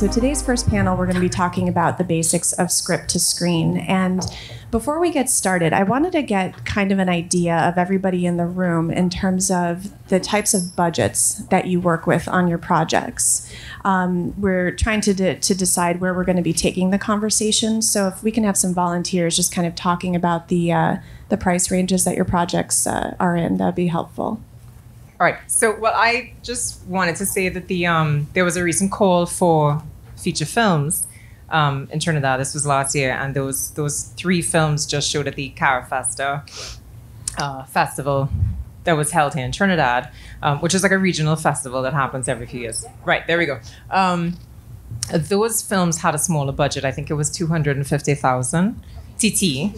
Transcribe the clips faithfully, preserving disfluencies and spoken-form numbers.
So today's first panel, we're going to be talking about the basics of script to screen. And before we get started, I wanted to get kind of an idea of everybody in the room in terms of the types of budgets that you work with on your projects. Um, we're trying to, de to decide where we're going to be taking the conversation. So if we can have some volunteers just kind of talking about the, uh, the price ranges that your projects uh, are in, that'd be helpful. All right. So, well, I just wanted to say that the um, there was a recent call for feature films um, in Trinidad. This was last year, and those those three films just showed at the Carifesta uh, festival that was held here in Trinidad, um, which is like a regional festival that happens every few years. Right. There we go. Um, those films had a smaller budget. I think it was two hundred and fifty thousand T T.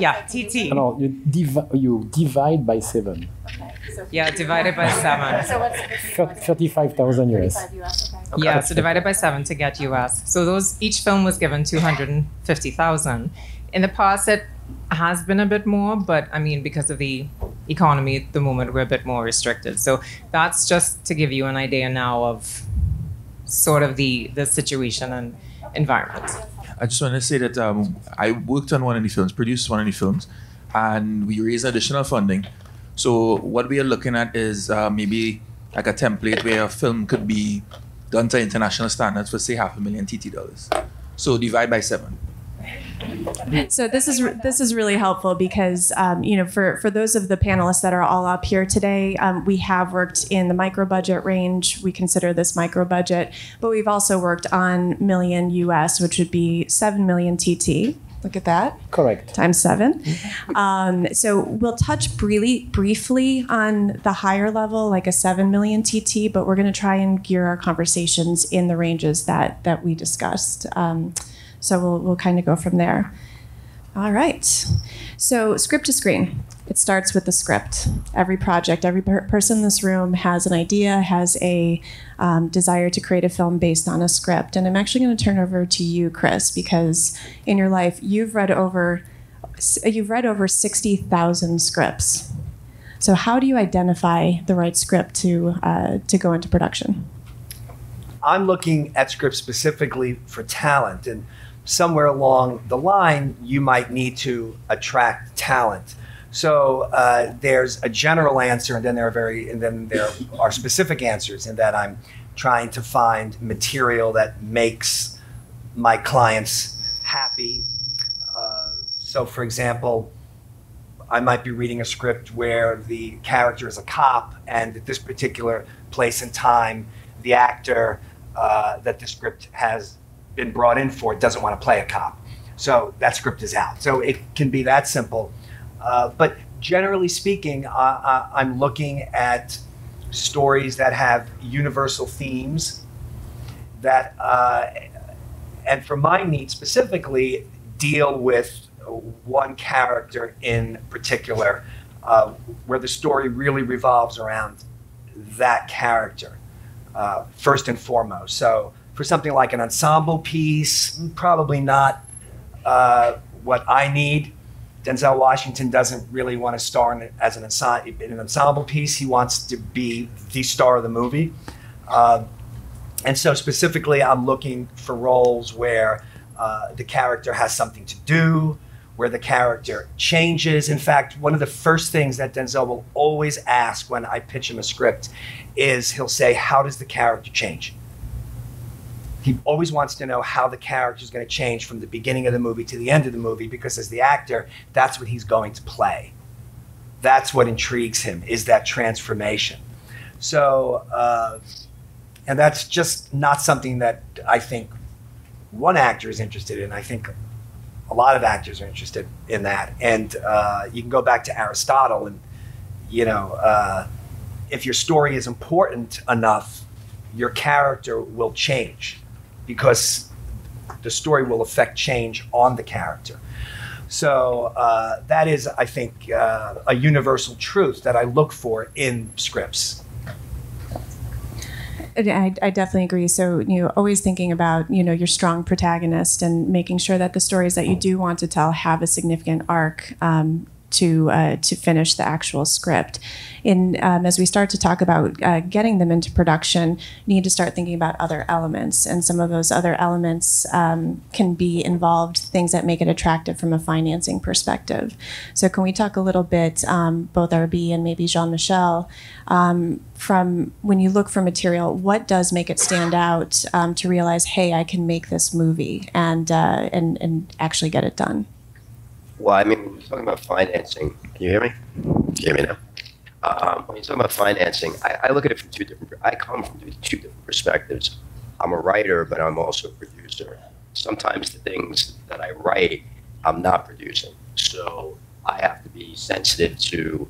Yeah, T T. No, you, div you divide by seven. Okay, so yeah, divided by seven. So what's thirty-five thousand U S. thirty-five U S okay. Okay. Yeah, so divided by seven to get U S. So those each film was given two hundred fifty thousand. In the past, it has been a bit more, but I mean, because of the economy at the moment, we're a bit more restricted. So that's just to give you an idea now of sort of the the situation and environment. I just want to say that um, I worked on one of the films, produced one of the films, and we raised additional funding. So what we are looking at is uh, maybe like a template where a film could be done to international standards for, say, half a million T T dollars. So divide by seven. So this is this is really helpful because um, you know, for for those of the panelists that are all up here today, um, we have worked in the micro budget range. We consider this micro budget, but we've also worked on million U S, which would be seven million T T. Look at that. Correct. Times seven. Um, so we'll touch really briefly on the higher level, like a seven million T T, but we're going to try and gear our conversations in the ranges that that we discussed. Um, So we'll, we'll kind of go from there. All right. So script to screen. It starts with the script. Every project, every per person in this room has an idea, has a um, desire to create a film based on a script. And I'm actually going to turn over to you, Chris, because in your life, you've read over, you've read over sixty thousand scripts. So how do you identify the right script to, uh, to go into production? I'm looking at scripts specifically for talent, and somewhere along the line, you might need to attract talent. So uh, there's a general answer, and then there are very, and then there are specific answers. In that I'm trying to find material that makes my clients happy. Uh, so, for example, I might be reading a script where the character is a cop, and at this particular place and time, the actor uh, that the script has been brought in for doesn't want to play a cop. So that script is out. So it can be that simple. Uh, but generally speaking, uh, uh, I'm looking at stories that have universal themes that, uh, and for my needs specifically, deal with one character in particular, uh, where the story really revolves around that character. Uh, first and foremost. So for something like an ensemble piece, probably not uh, what I need. Denzel Washington doesn't really want to star in, as an, in an ensemble piece. He wants to be the star of the movie. Uh, and so specifically, I'm looking for roles where uh, the character has something to do, where the character changes. In fact, one of the first things that Denzel will always ask when I pitch him a script is he'll say, how does the character change? He always wants to know how the character is going to change from the beginning of the movie to the end of the movie, because as the actor, that's what he's going to play. That's what intrigues him, is that transformation. So, uh, and that's just not something that I think one actor is interested in. I think a lot of actors are interested in that. And uh, you can go back to Aristotle and, you know, uh, if your story is important enough, your character will change because the story will affect change on the character. So uh, that is, I think, uh, a universal truth that I look for in scripts. I, I definitely agree. So, you know, always thinking about, you know, your strong protagonist and making sure that the stories that you do want to tell have a significant arc um, to uh, to finish the actual script. In um, as we start to talk about uh, getting them into production, you need to start thinking about other elements, and some of those other elements um, can be involved things that make it attractive from a financing perspective. So can we talk a little bit, um, both R B and maybe Jean Michel, um, from when you look for material, what does make it stand out um, to realize, hey, I can make this movie and uh, and and actually get it done? Well, I mean, when you're talking about financing, can you hear me? Can you hear me now? Um, when you're talking about financing, I, I look at it from two different, I come from two different perspectives. I'm a writer, but I'm also a producer. Sometimes the things that I write, I'm not producing. So I have to be sensitive to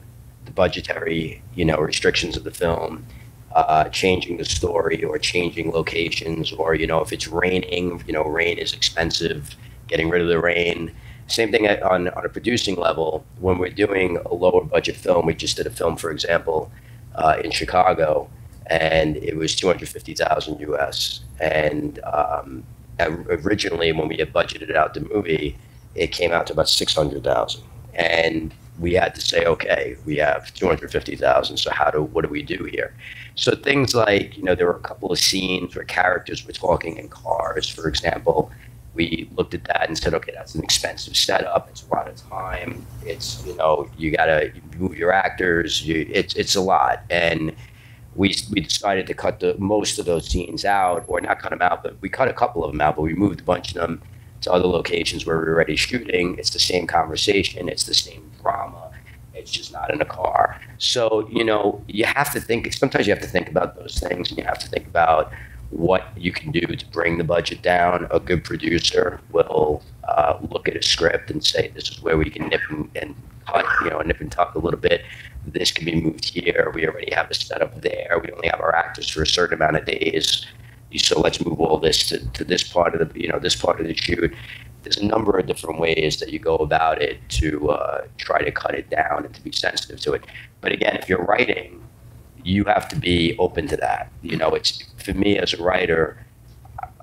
the budgetary, you know, restrictions of the film, uh, changing the story or changing locations, or, you know, if it's raining, you know, rain is expensive, getting rid of the rain. Same thing on, on a producing level. When we're doing a lower budget film, we just did a film, for example, uh, in Chicago, and it was two hundred fifty thousand U S. And um, originally, when we had budgeted out the movie, it came out to about six hundred thousand. And we had to say, okay, we have two hundred fifty thousand. So how do what do we do here? So things like, you know, there were a couple of scenes where characters were talking in cars, for example. We looked at that and said, okay, that's an expensive setup. It's a lot of time. It's, you know, you gotta move your actors. You, it's it's a lot, and we we decided to cut the most of those scenes out, or not cut them out, but we cut a couple of them out. But we moved a bunch of them to other locations where we were already shooting. It's the same conversation. It's the same drama. It's just not in a car. So, you know, you have to think. Sometimes you have to think about those things, and you have to think about what you can do to bring the budget down. A good producer will uh, look at a script and say, this is where we can nip and, and cut, you know, nip and tuck a little bit. This can be moved here. We already have a setup there. We only have our actors for a certain amount of days. So let's move all this to, to this part of the, you know, this part of the shoot. There's a number of different ways that you go about it to uh, try to cut it down and to be sensitive to it. But again, if you're writing, you have to be open to that. You know, it's, for me as a writer,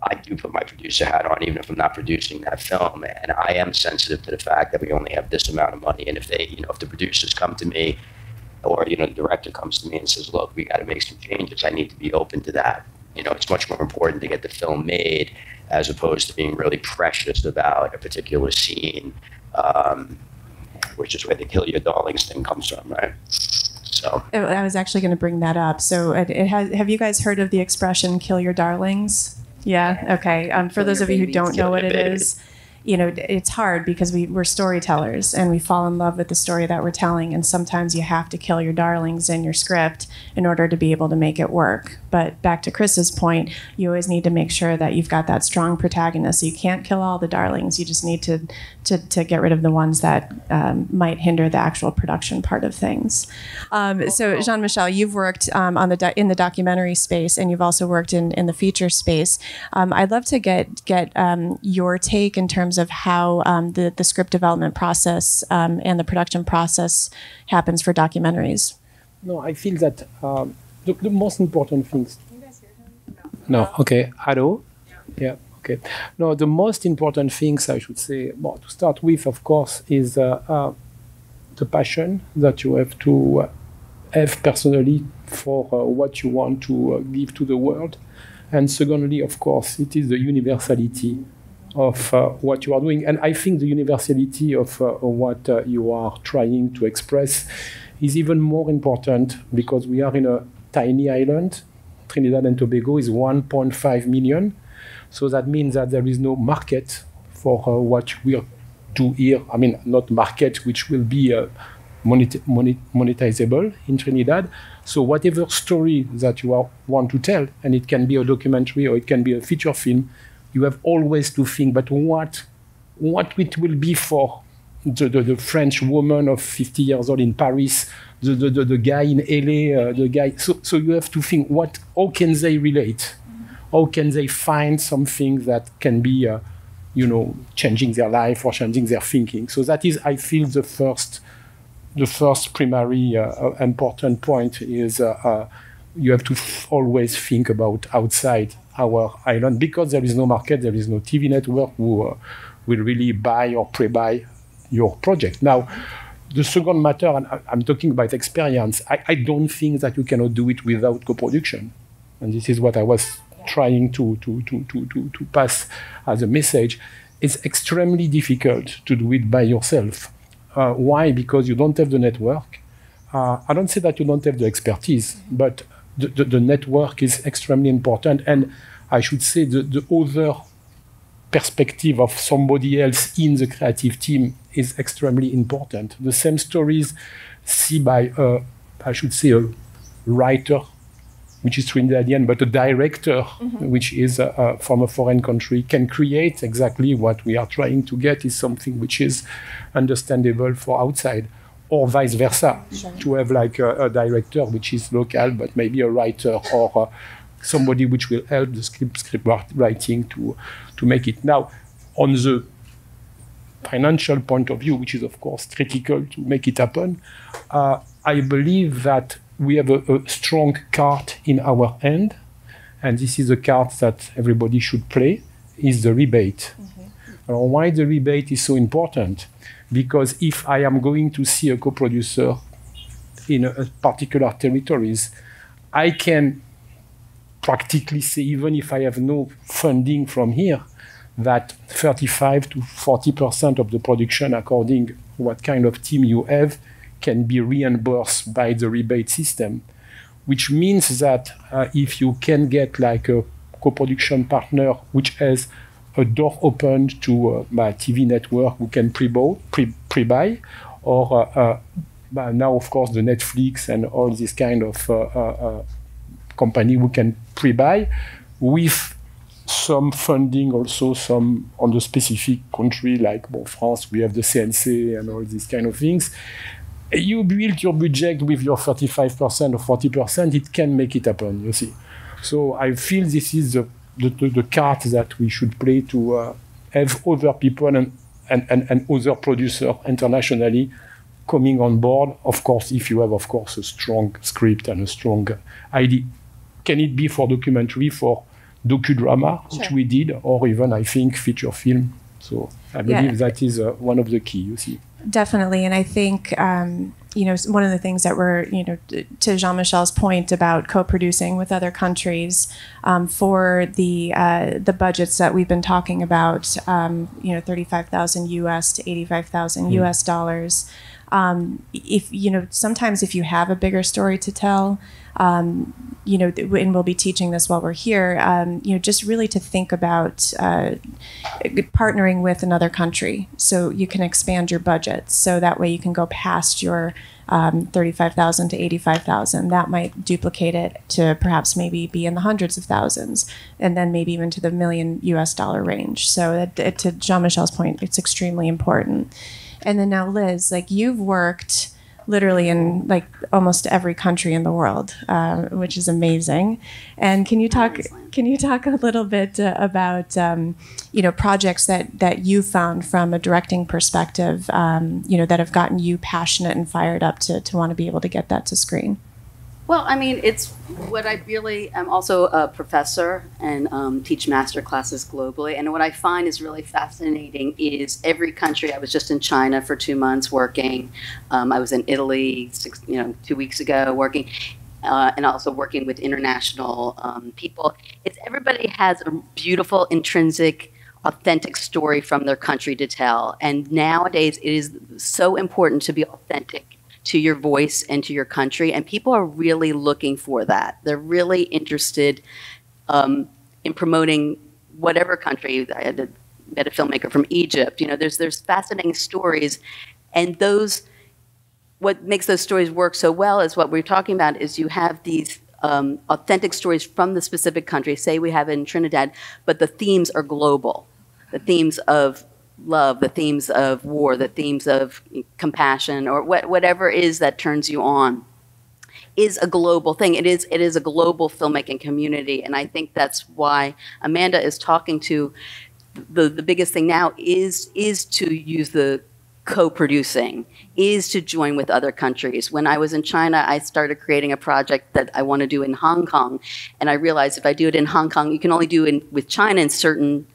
I do put my producer hat on, even if I'm not producing that film. And I am sensitive to the fact that we only have this amount of money. And if they, you know, if the producers come to me, or, you know, the director comes to me and says, look, we got to make some changes, I need to be open to that. You know, it's much more important to get the film made as opposed to being really precious about a particular scene, um, which is where the kill your darlings thing comes from, right? So I was actually going to bring that up. So it, it has, have you guys heard of the expression "kill your darlings"? Yeah. Okay. Um, for kill those of you who don't know what it is, you know, it's hard because we, we're storytellers and we fall in love with the story that we're telling. And sometimes you have to kill your darlings in your script in order to be able to make it work. But back to Chris's point, you always need to make sure that you've got that strong protagonist. So you can't kill all the darlings. You just need to to, to get rid of the ones that um, might hinder the actual production part of things. Um, so Jean Michel, you've worked um, on the in the documentary space, and you've also worked in in the feature space. Um, I'd love to get get um, your take in terms of how um, the, the script development process um, and the production process happens for documentaries. No, I feel that um, the, the most important things. Can you guys hear him? No. no, okay. Hello? Yeah. yeah, okay. No, the most important things I should say, well, to start with, of course, is uh, uh, the passion that you have to uh, have personally for uh, what you want to uh, give to the world. And secondly, of course, it is the universality of uh, what you are doing. And I think the universality of uh, what uh, you are trying to express is even more important because we are in a tiny island. Trinidad and Tobago is one point five million. So that means that there is no market for uh, what we do here. I mean, not market, which will be uh, monet monet monetizable in Trinidad. So whatever story that you are, want to tell, and it can be a documentary or it can be a feature film, you have always to think, but what, what it will be for the, the, the French woman of fifty years old in Paris, the, the, the, the guy in L A, uh, the guy. So, so you have to think, what, how can they relate? How can they find something that can be, uh, you know, changing their life or changing their thinking? So that is, I feel, the first, the first primary uh, important point is uh, uh, you have to f always think about outside our island, because there is no market, there is no T V network who uh, will really buy or pre-buy your project. Now, The second matter, and I'm talking about experience, I, I don't think that you cannot do it without co-production. And this is what I was trying to, to, to, to, to, to pass as a message. It's extremely difficult to do it by yourself. Uh, why? Because you don't have the network. Uh, I don't say that you don't have the expertise, but the, the, the network is extremely important. And I should say the, the other perspective of somebody else in the creative team is extremely important. The same stories see by, a, I should say, a writer, which is Trinidadian, but a director, mm-hmm. which is uh, from a foreign country, can create exactly what we are trying to get is something which is understandable for outside, or vice versa, sure. to have like a, a director which is local, but maybe a writer or uh, somebody which will help the script, script writing to, to make it. Now, on the financial point of view, which is of course critical to make it happen, uh, I believe that we have a, a strong card in our hand, and this is a card that everybody should play, is the rebate. Mm-hmm. Uh, why the rebate is so important? Because if I am going to see a co-producer in a, a particular territories, I can practically say, even if I have no funding from here, that thirty-five to forty percent of the production, according to what kind of team you have, can be reimbursed by the rebate system, which means that uh, if you can get like a co-production partner which has a door opened to uh, my T V network who can pre-buy, pre pre-buy or uh, uh, now of course the Netflix and all this kind of uh, uh, company who can pre-buy with some funding also, some on the specific country like well, France, we have the C N C and all these kind of things. You build your budget with your thirty-five percent or forty percent, it can make it happen, you see. So I feel this is the, the, the card that we should play to uh, have other people and, and, and, and other producers internationally coming on board, of course, if you have, of course, a strong script and a strong idea. Can it be for documentary, for docudrama, sure. which we did, or even, I think, feature film. So I believe yeah. that is uh, one of the key, you see. Definitely, and I think um, you know one of the things that we're you know to Jean Michel's point about co-producing with other countries um, for the uh, the budgets that we've been talking about, um, you know, thirty-five thousand U S to eighty-five thousand mm. U S dollars. Um, if you know, sometimes if you have a bigger story to tell, um, you know, and we'll be teaching this while we're here, um, you know, just really to think about uh, partnering with another country so you can expand your budget. So that way you can go past your um, thirty-five thousand to eighty-five thousand. That might duplicate it to perhaps maybe be in the hundreds of thousands, and then maybe even to the million U S dollar range. So that, it, to Jean Michel's point, it's extremely important. And then now, Liz, like you've worked literally in like almost every country in the world, uh, which is amazing. And can you talk? Can you talk a little bit uh, about um, you know projects that that you found from a directing perspective, um, you know, that have gotten you passionate and fired up to to want to be able to get that to screen? Well, I mean, it's what I really am also a professor and um, teach master classes globally. And what I find is really fascinating is every country. I was just in China for two months working. Um, I was in Italy, six, you know, two weeks ago working, uh, and also working with international um, people. It's everybody has a beautiful, intrinsic, authentic story from their country to tell. And nowadays, it is so important to be authentic to your voice and to your country, and people are really looking for that. They're really interested um, in promoting whatever country. I had a, met a filmmaker from Egypt. You know, there's there's fascinating stories, and those what makes those stories work so well is what we're talking about is you have these um, authentic stories from the specific country. Say we have it in Trinidad, but the themes are global. The themes of love, the themes of war, the themes of compassion, or what, whatever is that turns you on, is a global thing. It is, it is a global filmmaking community, and I think that's why Amanda is talking to the, the biggest thing now is, is to use the co-producing, is to join with other countries. When I was in China, I started creating a project that I want to do in Hong Kong, and I realized if I do it in Hong Kong, you can only do it with China in certain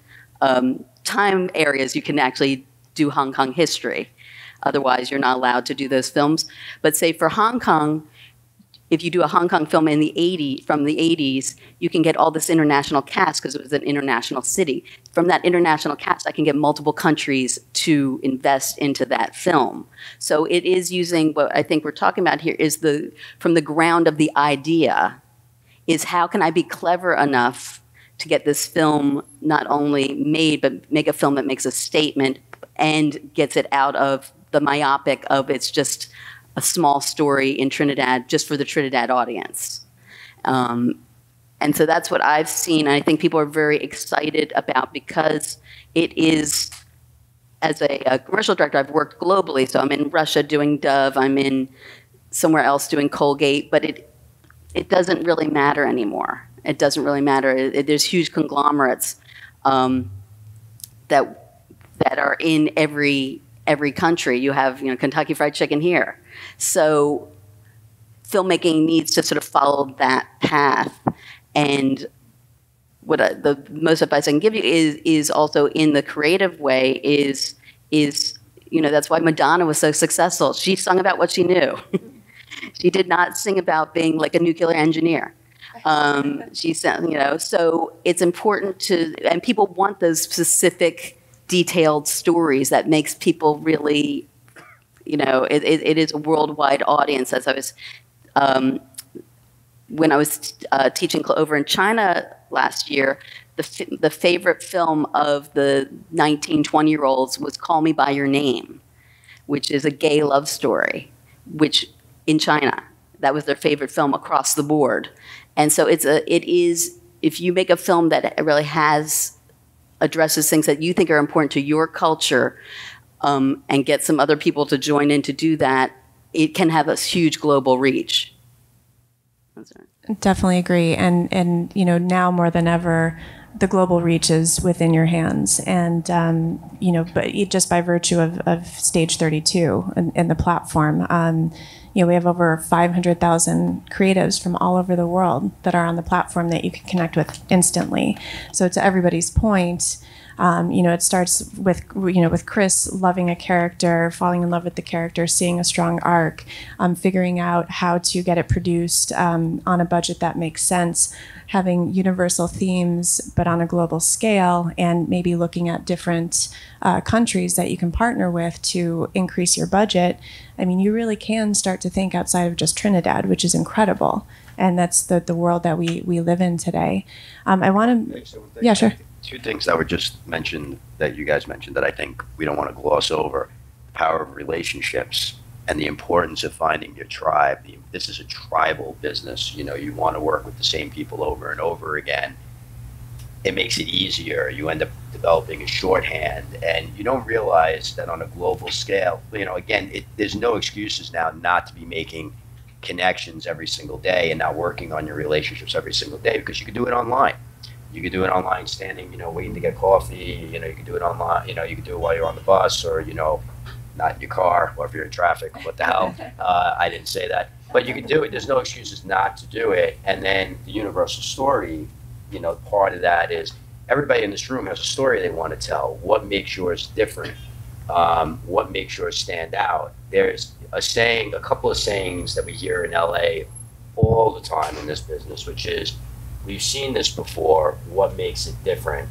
Um, time areas. You can actually do Hong Kong history. Otherwise, you're not allowed to do those films. But say for Hong Kong, if you do a Hong Kong film in the eighties, from the eighties, you can get all this international cast because it was an international city. From that international cast, I can get multiple countries to invest into that film. So it is using what I think we're talking about here is the from the ground of the idea is how can I be clever enough to get this film not only made, but make a film that makes a statement and gets it out of the myopic of it's just a small story in Trinidad just for the Trinidad audience. Um, and so that's what I've seen. I think people are very excited about because it is, as a, a commercial director, I've worked globally. So I'm in Russia doing Dove. I'm in somewhere else doing Colgate. But it it doesn't really matter anymore. It doesn't really matter. It, it, there's huge conglomerates um, that, that are in every every country. You have, you know, Kentucky Fried Chicken here. So filmmaking needs to sort of follow that path. And what I, the most advice I can give you is, is also in the creative way is, is, you know, that's why Madonna was so successful. She sung about what she knew. She did not sing about being like a nuclear engineer. Um, she sang, you know, so it's important to, and people want those specific detailed stories that makes people really, you know, it, it, it is a worldwide audience. As I was, um, when I was uh, teaching over in China last year, the, the favorite film of the nineteen, twenty-year-olds was Call Me by Your Name, which is a gay love story, which in China, that was their favorite film across the board. And so it's a, it is, if you make a film that really has addresses things that you think are important to your culture, um, and get some other people to join in to do that, it can have a huge global reach. That's right. Definitely agree. And, and you know, now more than ever, the global reach is within your hands. And, um, you know, but just by virtue of, of Stage thirty-two and, and the platform, um, you know, we have over five hundred thousand creatives from all over the world that are on the platform that you can connect with instantly. So to everybody's point, um, you know, it starts with, you know, with Chris loving a character, falling in love with the character, seeing a strong arc, um, figuring out how to get it produced um, on a budget that makes sense, having universal themes, but on a global scale, and maybe looking at different uh, countries that you can partner with to increase your budget. I mean, you really can start to think outside of just Trinidad, which is incredible. And that's the, the world that we, we live in today. Um, I want to, yeah, sure. Two things that were just mentioned that you guys mentioned that I think we don't want to gloss over: the power of relationships and the importance of finding your tribe. This is a tribal business. You know, you want to work with the same people over and over again. It makes it easier. You end up developing a shorthand, and you don't realize that on a global scale, you know, again, it, there's no excuses now not to be making connections every single day and not working on your relationships every single day, because you can do it online. You can do it online standing, you know, waiting to get coffee. You know, you can do it online. You know, you can do it while you're on the bus, or, you know, not in your car, or if you're in traffic, what the hell? Uh, I didn't say that. But you can do it. There's no excuses not to do it. And then the universal story, you know, part of that is everybody in this room has a story they want to tell. What makes yours different? Um, what makes yours stand out? There's a saying, a couple of sayings that we hear in L A all the time in this business, which is, we've seen this before, what makes it different?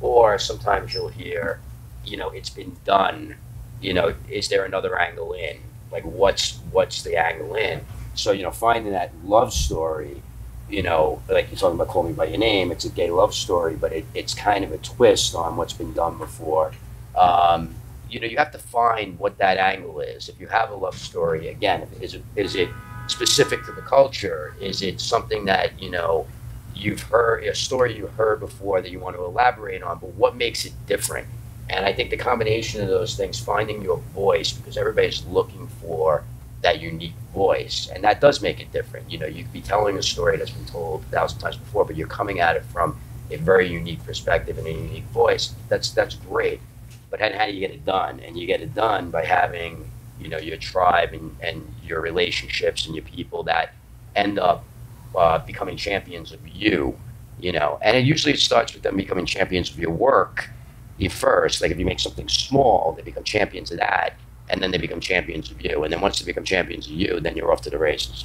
Or sometimes you'll hear, you know, it's been done. You know, is there another angle in? Like, what's what's the angle in? So, you know, finding that love story, you know, like you're talking about Call Me By Your Name, it's a gay love story, but it, it's kind of a twist on what's been done before. Um, you know, you have to find what that angle is. If you have a love story, again, is it, is it specific to the culture? Is it something that, you know, you've heard, a story you've heard before that you want to elaborate on, but what makes it different? And I think the combination of those things, finding your voice, because everybody's looking for that unique voice, and that does make it different. You know, you could be telling a story that's been told a thousand times before, but you're coming at it from a very unique perspective and a unique voice. That's that's great. But how, how do you get it done? And you get it done by having, you know, your tribe and, and your relationships and your people that end up uh, becoming champions of you, you know. And it usually starts with them becoming champions of your work. You first, like if you make something small, they become champions of that, and then they become champions of you. And then once they become champions of you, then you're off to the races.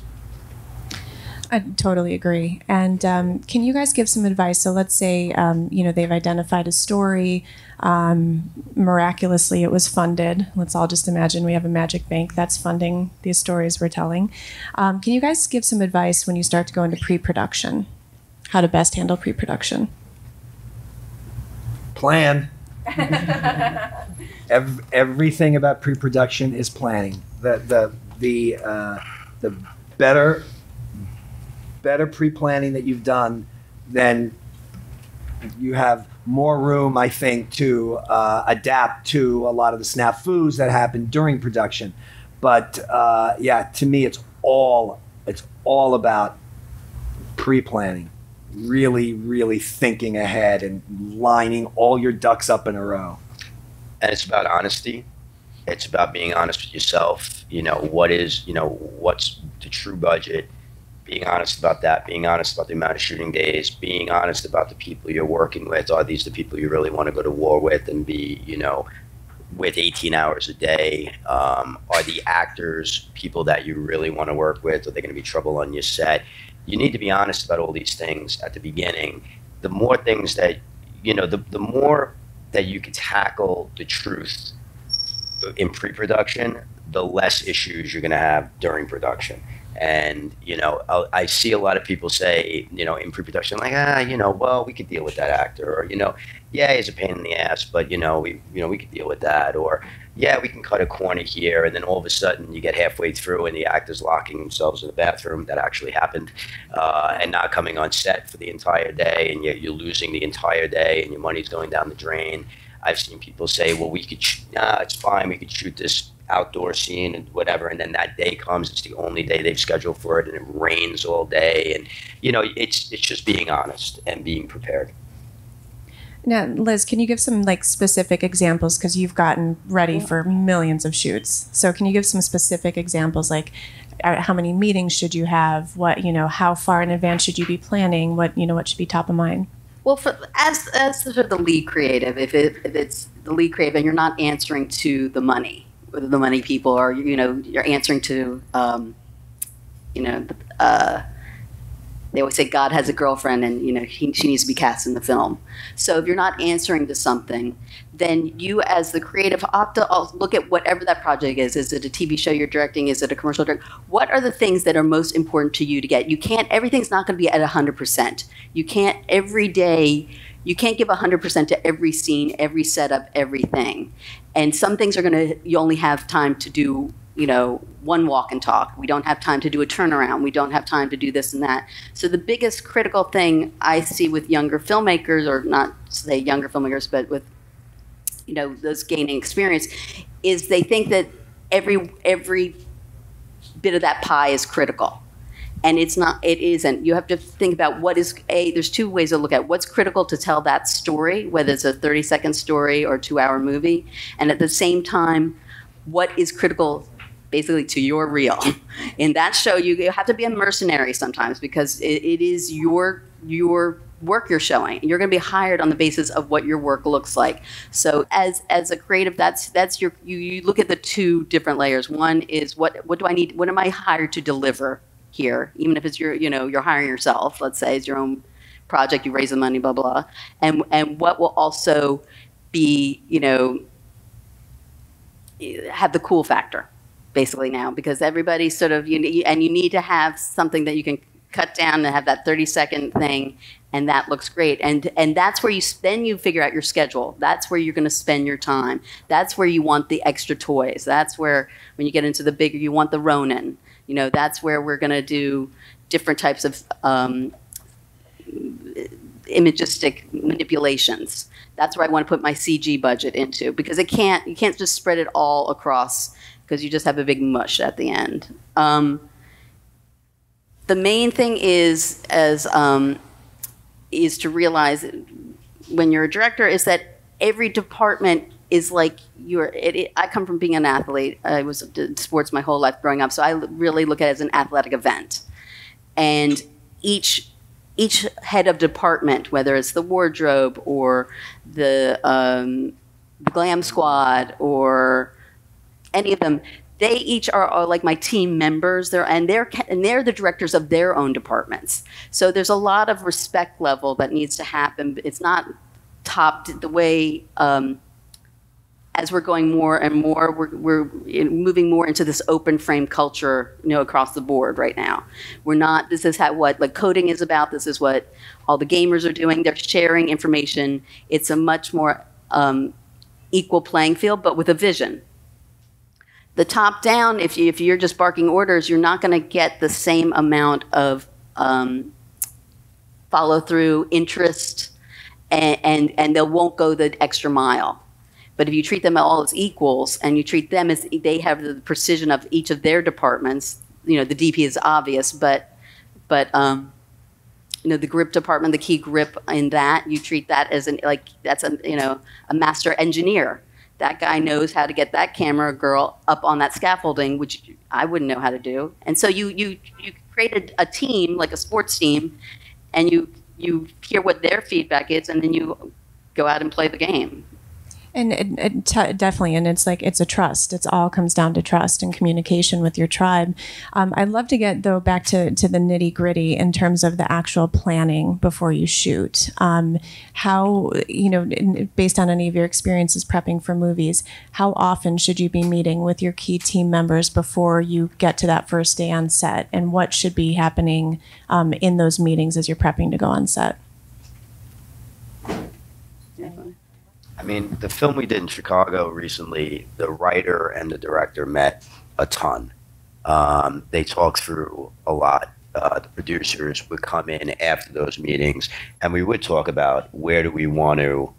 I totally agree. And um, can you guys give some advice? So let's say, um, you know, they've identified a story. Um, miraculously, it was funded. Let's all just imagine we have a magic bank that's funding these stories we're telling. Um, can you guys give some advice when you start to go into pre-production? How to best handle pre-production? Plan. Every, everything about pre-production is planning. The the the uh, the better better pre-planning that you've done, then you have more room, I think, to uh, adapt to a lot of the snafus that happen during production. But uh, yeah, to me, it's all it's all about pre-planning. Really, really thinking ahead and lining all your ducks up in a row. And it's about honesty. It's about being honest with yourself. You know, what is, you know, what's the true budget? Being honest about that, being honest about the amount of shooting days, being honest about the people you're working with. Are these the people you really want to go to war with and be, you know, with eighteen hours a day? Um, are the actors people that you really want to work with? Are they going to be trouble on your set? You need to be honest about all these things at the beginning. The more things that, you know, the, the more that you can tackle the truth in pre-production, the less issues you're going to have during production. And, you know, I'll, I see a lot of people say, you know, in pre-production, like, ah, you know, well, we could deal with that actor. Or, you know, yeah, he's a pain in the ass, but, you know, we, you know, we could deal with that. Or, yeah, we can cut a corner here. And then all of a sudden you get halfway through and the actor's locking themselves in the bathroom. That actually happened. Uh, and not coming on set for the entire day. And yet you're losing the entire day and your money's going down the drain. I've seen people say, well, we could, nah, it's fine. We could shoot this outdoor scene and whatever, and then that day comes, it's the only day they've scheduled for it, and it rains all day. And you know, it's it's just being honest and being prepared. Now, Liz, can you give some like specific examples, because you've gotten ready for millions of shoots, so can you give some specific examples, like how many meetings should you have, what, you know, how far in advance should you be planning, what, you know, what should be top of mind? Well, for, as as for the lead creative, if, it, if it's the lead creative and you're not answering to the money the money people, or, you know, you're answering to, um, you know, uh, they always say God has a girlfriend and, you know, he, she needs to be cast in the film. So if you're not answering to something, then you as the creative opt to look at whatever that project is. Is it a T V show you're directing? Is it a commercial direct? What are the things that are most important to you to get? You can't, everything's not going to be at one hundred percent. You can't every day, you can't give one hundred percent to every scene, every setup, everything. And some things are going to, you only have time to do, you know, one walk and talk. We don't have time to do a turnaround. We don't have time to do this and that. So the biggest critical thing I see with younger filmmakers, or not say younger filmmakers, but with, you know, those gaining experience, is they think that every, every bit of that pie is critical. And it's not, it isn't. You have to think about what is, A, there's two ways to look at it. What's critical to tell that story, whether it's a thirty second story or a two hour movie. And at the same time, what is critical basically to your reel. In that show, you have to be a mercenary sometimes, because it, it is your, your work you're showing. You're going to be hired on the basis of what your work looks like. So as, as a creative, that's, that's your, you, you look at the two different layers. One is what, what do I need, what am I hired to deliver here, even if it's your, you know, you're hiring yourself, let's say it's your own project, you raise the money, blah, blah, and and what will also be, you know, have the cool factor, basically now, because everybody's sort of, you know, and you need to have something that you can cut down and have that thirty second thing, and that looks great, and and that's where you then you figure out your schedule. That's where you're going to spend your time. That's where you want the extra toys. That's where when you get into the bigger, you want the Ronin. You know, that's where we're going to do different types of um, imagistic manipulations. That's where I want to put my C G budget into, because it can't, you can't just spread it all across, because you just have a big mush at the end. Um, the main thing is, as, um, is to realize when you're a director is that every department is like you're, it, it, I come from being an athlete. I was did sports my whole life growing up, so I really look at it as an athletic event. And each each head of department, whether it's the wardrobe or the, um, the glam squad or any of them. They each are, are like my team members, they're, and, they're, and they're the directors of their own departments. So there's a lot of respect level that needs to happen. It's not topped the way, um, as we're going more and more, we're, we're moving more into this open frame culture, you know, across the board right now. We're not, this is how, what like coding is about, this is what all the gamers are doing, they're sharing information. It's a much more um, equal playing field, but with a vision. The top down, if, you, if you're just barking orders, you're not gonna get the same amount of um, follow through, interest, and, and, and they won't go the extra mile. But if you treat them all as equals and you treat them as they have the precision of each of their departments, you know, the D P is obvious, but, but um, you know, the grip department, the key grip in that, you treat that as an, like, that's a, you know, a master engineer. That guy knows how to get that camera girl up on that scaffolding, which I wouldn't know how to do. And so you you you create a, a team, like a sports team, and you you hear what their feedback is, and then you go out and play the game. And it, it t definitely, and it's like it's a trust. It's all comes down to trust and communication with your tribe. Um, I'd love to get though back to to the nitty gritty in terms of the actual planning before you shoot. Um, how you know, based on any of your experiences prepping for movies, how often should you be meeting with your key team members before you get to that first day on set, and what should be happening um, in those meetings as you're prepping to go on set? I mean, the film we did in Chicago recently, the writer and the director met a ton. Um, they talked through a lot. Uh, the producers would come in after those meetings, and we would talk about where do we want to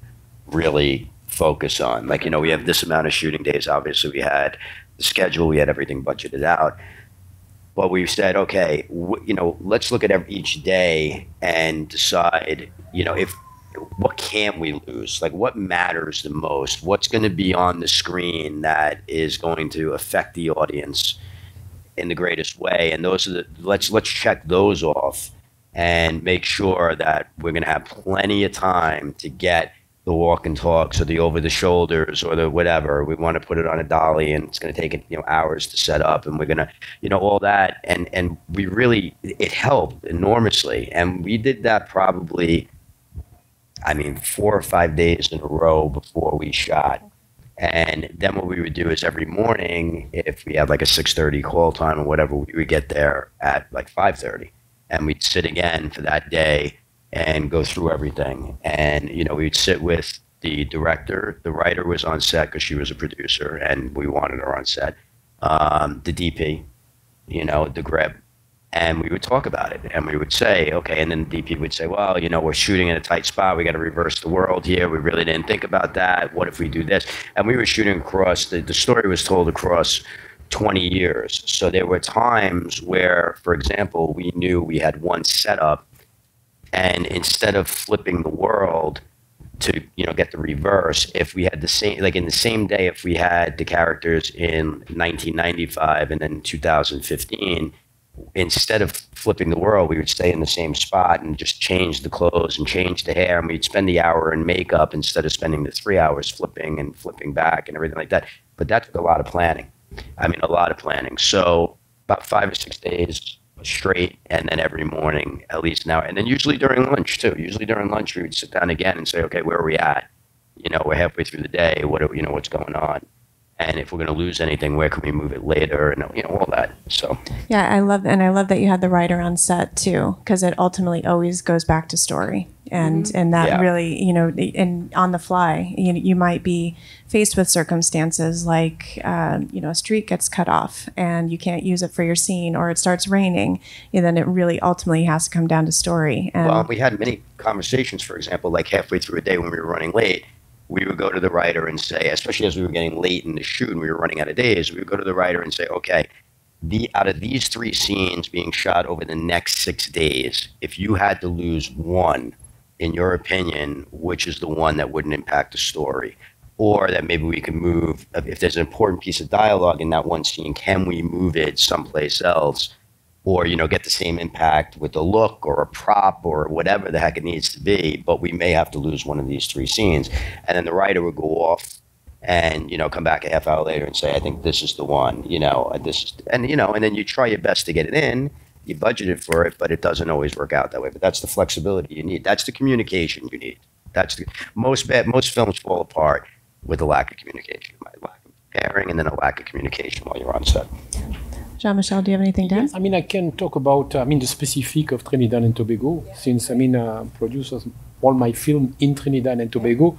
really focus on. Like, you know, we have this amount of shooting days. Obviously, we had the schedule. We had everything budgeted out. But we said, okay, w you know, let's look at every, each day and decide, you know, if what can't we lose? Like, what matters the most? What's going to be on the screen that is going to affect the audience in the greatest way? And those are the, let's let's check those off and make sure that we're going to have plenty of time to get the walk and talks or the over the shoulders or the whatever. We want to put it on a dolly, and it's going to take, you know, hours to set up, and we're going to, you know, all that. And and we really, it helped enormously, and we did that probably, I mean, four or five days in a row before we shot. And then what we would do is every morning, if we had like a six thirty call time or whatever, we would get there at like five thirty. And we'd sit again for that day and go through everything. And, you know, we'd sit with the director. The writer was on set because she was a producer and we wanted her on set. Um, the D P, you know, the grip. And we would talk about it, and we would say, okay, and then the D P would say, well, you know, we're shooting in a tight spot. We got to reverse the world here. We really didn't think about that. What if we do this? And we were shooting across, the, the story was told across twenty years. So there were times where, for example, we knew we had one setup, and instead of flipping the world to, you know, get the reverse, if we had the same, like in the same day, if we had the characters in nineteen ninety-five and then two thousand fifteen, instead of flipping the world, we would stay in the same spot and just change the clothes and change the hair, and we'd spend the hour in makeup instead of spending the three hours flipping and flipping back and everything like that. But that took a lot of planning. I mean, a lot of planning. So about five or six days straight, and then every morning at least an hour. And then usually during lunch too. Usually during lunch we would sit down again and say, okay, where are we at? You know, we're halfway through the day. What are, you know, what's going on? And if we're going to lose anything, where can we move it later? And, you know, all that. So yeah, I love, and I love that you had the writer on set too, because it ultimately always goes back to story, and mm-hmm. and that yeah. really, you know, and on the fly, you you might be faced with circumstances like, um, you know, a street gets cut off and you can't use it for your scene, or it starts raining, and then it really ultimately has to come down to story. And well, we had many conversations, for example, like halfway through a day when we were running late. We would go to the writer and say, especially as we were getting late in the shoot and we were running out of days, we would go to the writer and say, okay, the, out of these three scenes being shot over the next six days, if you had to lose one, in your opinion, which is the one that wouldn't impact the story? Or that maybe we can move, if there's an important piece of dialogue in that one scene, can we move it someplace else? Or, you know, get the same impact with a look or a prop or whatever the heck it needs to be, but we may have to lose one of these three scenes. And then the writer would go off and, you know, come back a half hour later and say, I think this is the one, you know, this is, and, you know, and then you try your best to get it in. You budgeted for it, but it doesn't always work out that way. But that's the flexibility you need. That's the communication you need. That's the, most bad, most films fall apart with a lack of communication, a lack of preparing, and then a lack of communication while you're on set. Jean Michel, do you have anything to add? Yes, I mean, I can talk about, I mean, the specific of Trinidad and Tobago, yeah. since I mean, uh, producers all my film in Trinidad and Tobago.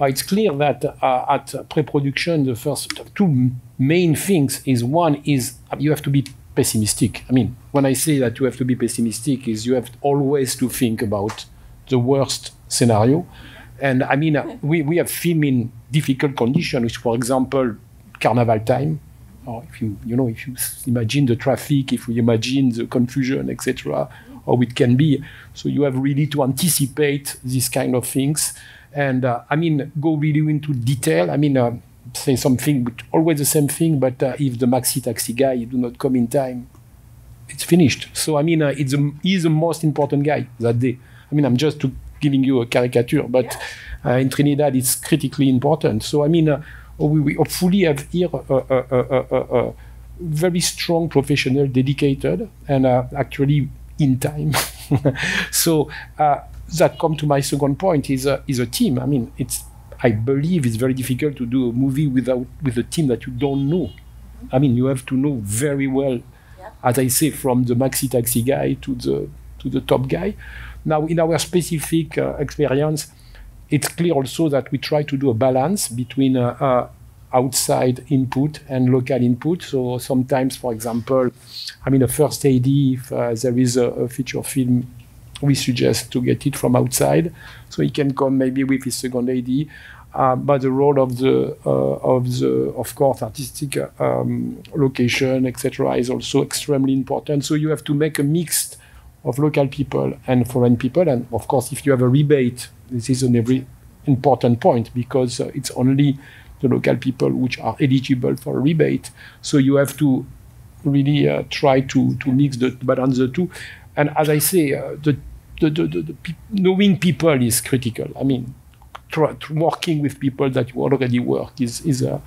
Uh, it's clear that uh, at pre-production, the first two main things is one is you have to be pessimistic. I mean, when I say that you have to be pessimistic is you have always to think about the worst scenario. And I mean, uh, we, we have film in difficult conditions, which, for example, carnival time, or if you, you know, if you imagine the traffic, if we imagine the confusion, et cetera, or it can be. So you have really to anticipate these kind of things. And uh, I mean, go really into detail. I mean, uh, say something, but always the same thing, but uh, if the maxi taxi guy do not come in time, it's finished. So I mean, uh, it's a, he's the most important guy that day. I mean, I'm just to giving you a caricature, but uh, in Trinidad, it's critically important. So I mean, uh, we, we hopefully have here a, a, a, a, a very strong professional, dedicated, and uh, actually in time. So uh, that comes to my second point, is uh, is a team. I mean, it's, I believe it's very difficult to do a movie without with a team that you don't know. I mean, you have to know very well, yeah. as I say, from the maxi taxi guy to the to the top guy. Now, in our specific uh, experience, it's clear also that we try to do a balance between uh, uh, outside input and local input. So sometimes, for example, I mean, the first A D, if uh, there is a, a feature film, we suggest to get it from outside, so he can come maybe with his second A D. Uh, but the role of the uh, of the of course artistic um, location, et cetera, is also extremely important. So you have to make a mix of local people and foreign people, and of course, if you have a rebate, this is an every important point because uh, it's only the local people which are eligible for a rebate. So you have to really uh, try to to mix the balance the two. And as I say, uh, the The, the, the, the pe knowing people is critical. I mean, tr tr working with people that you already work is is a,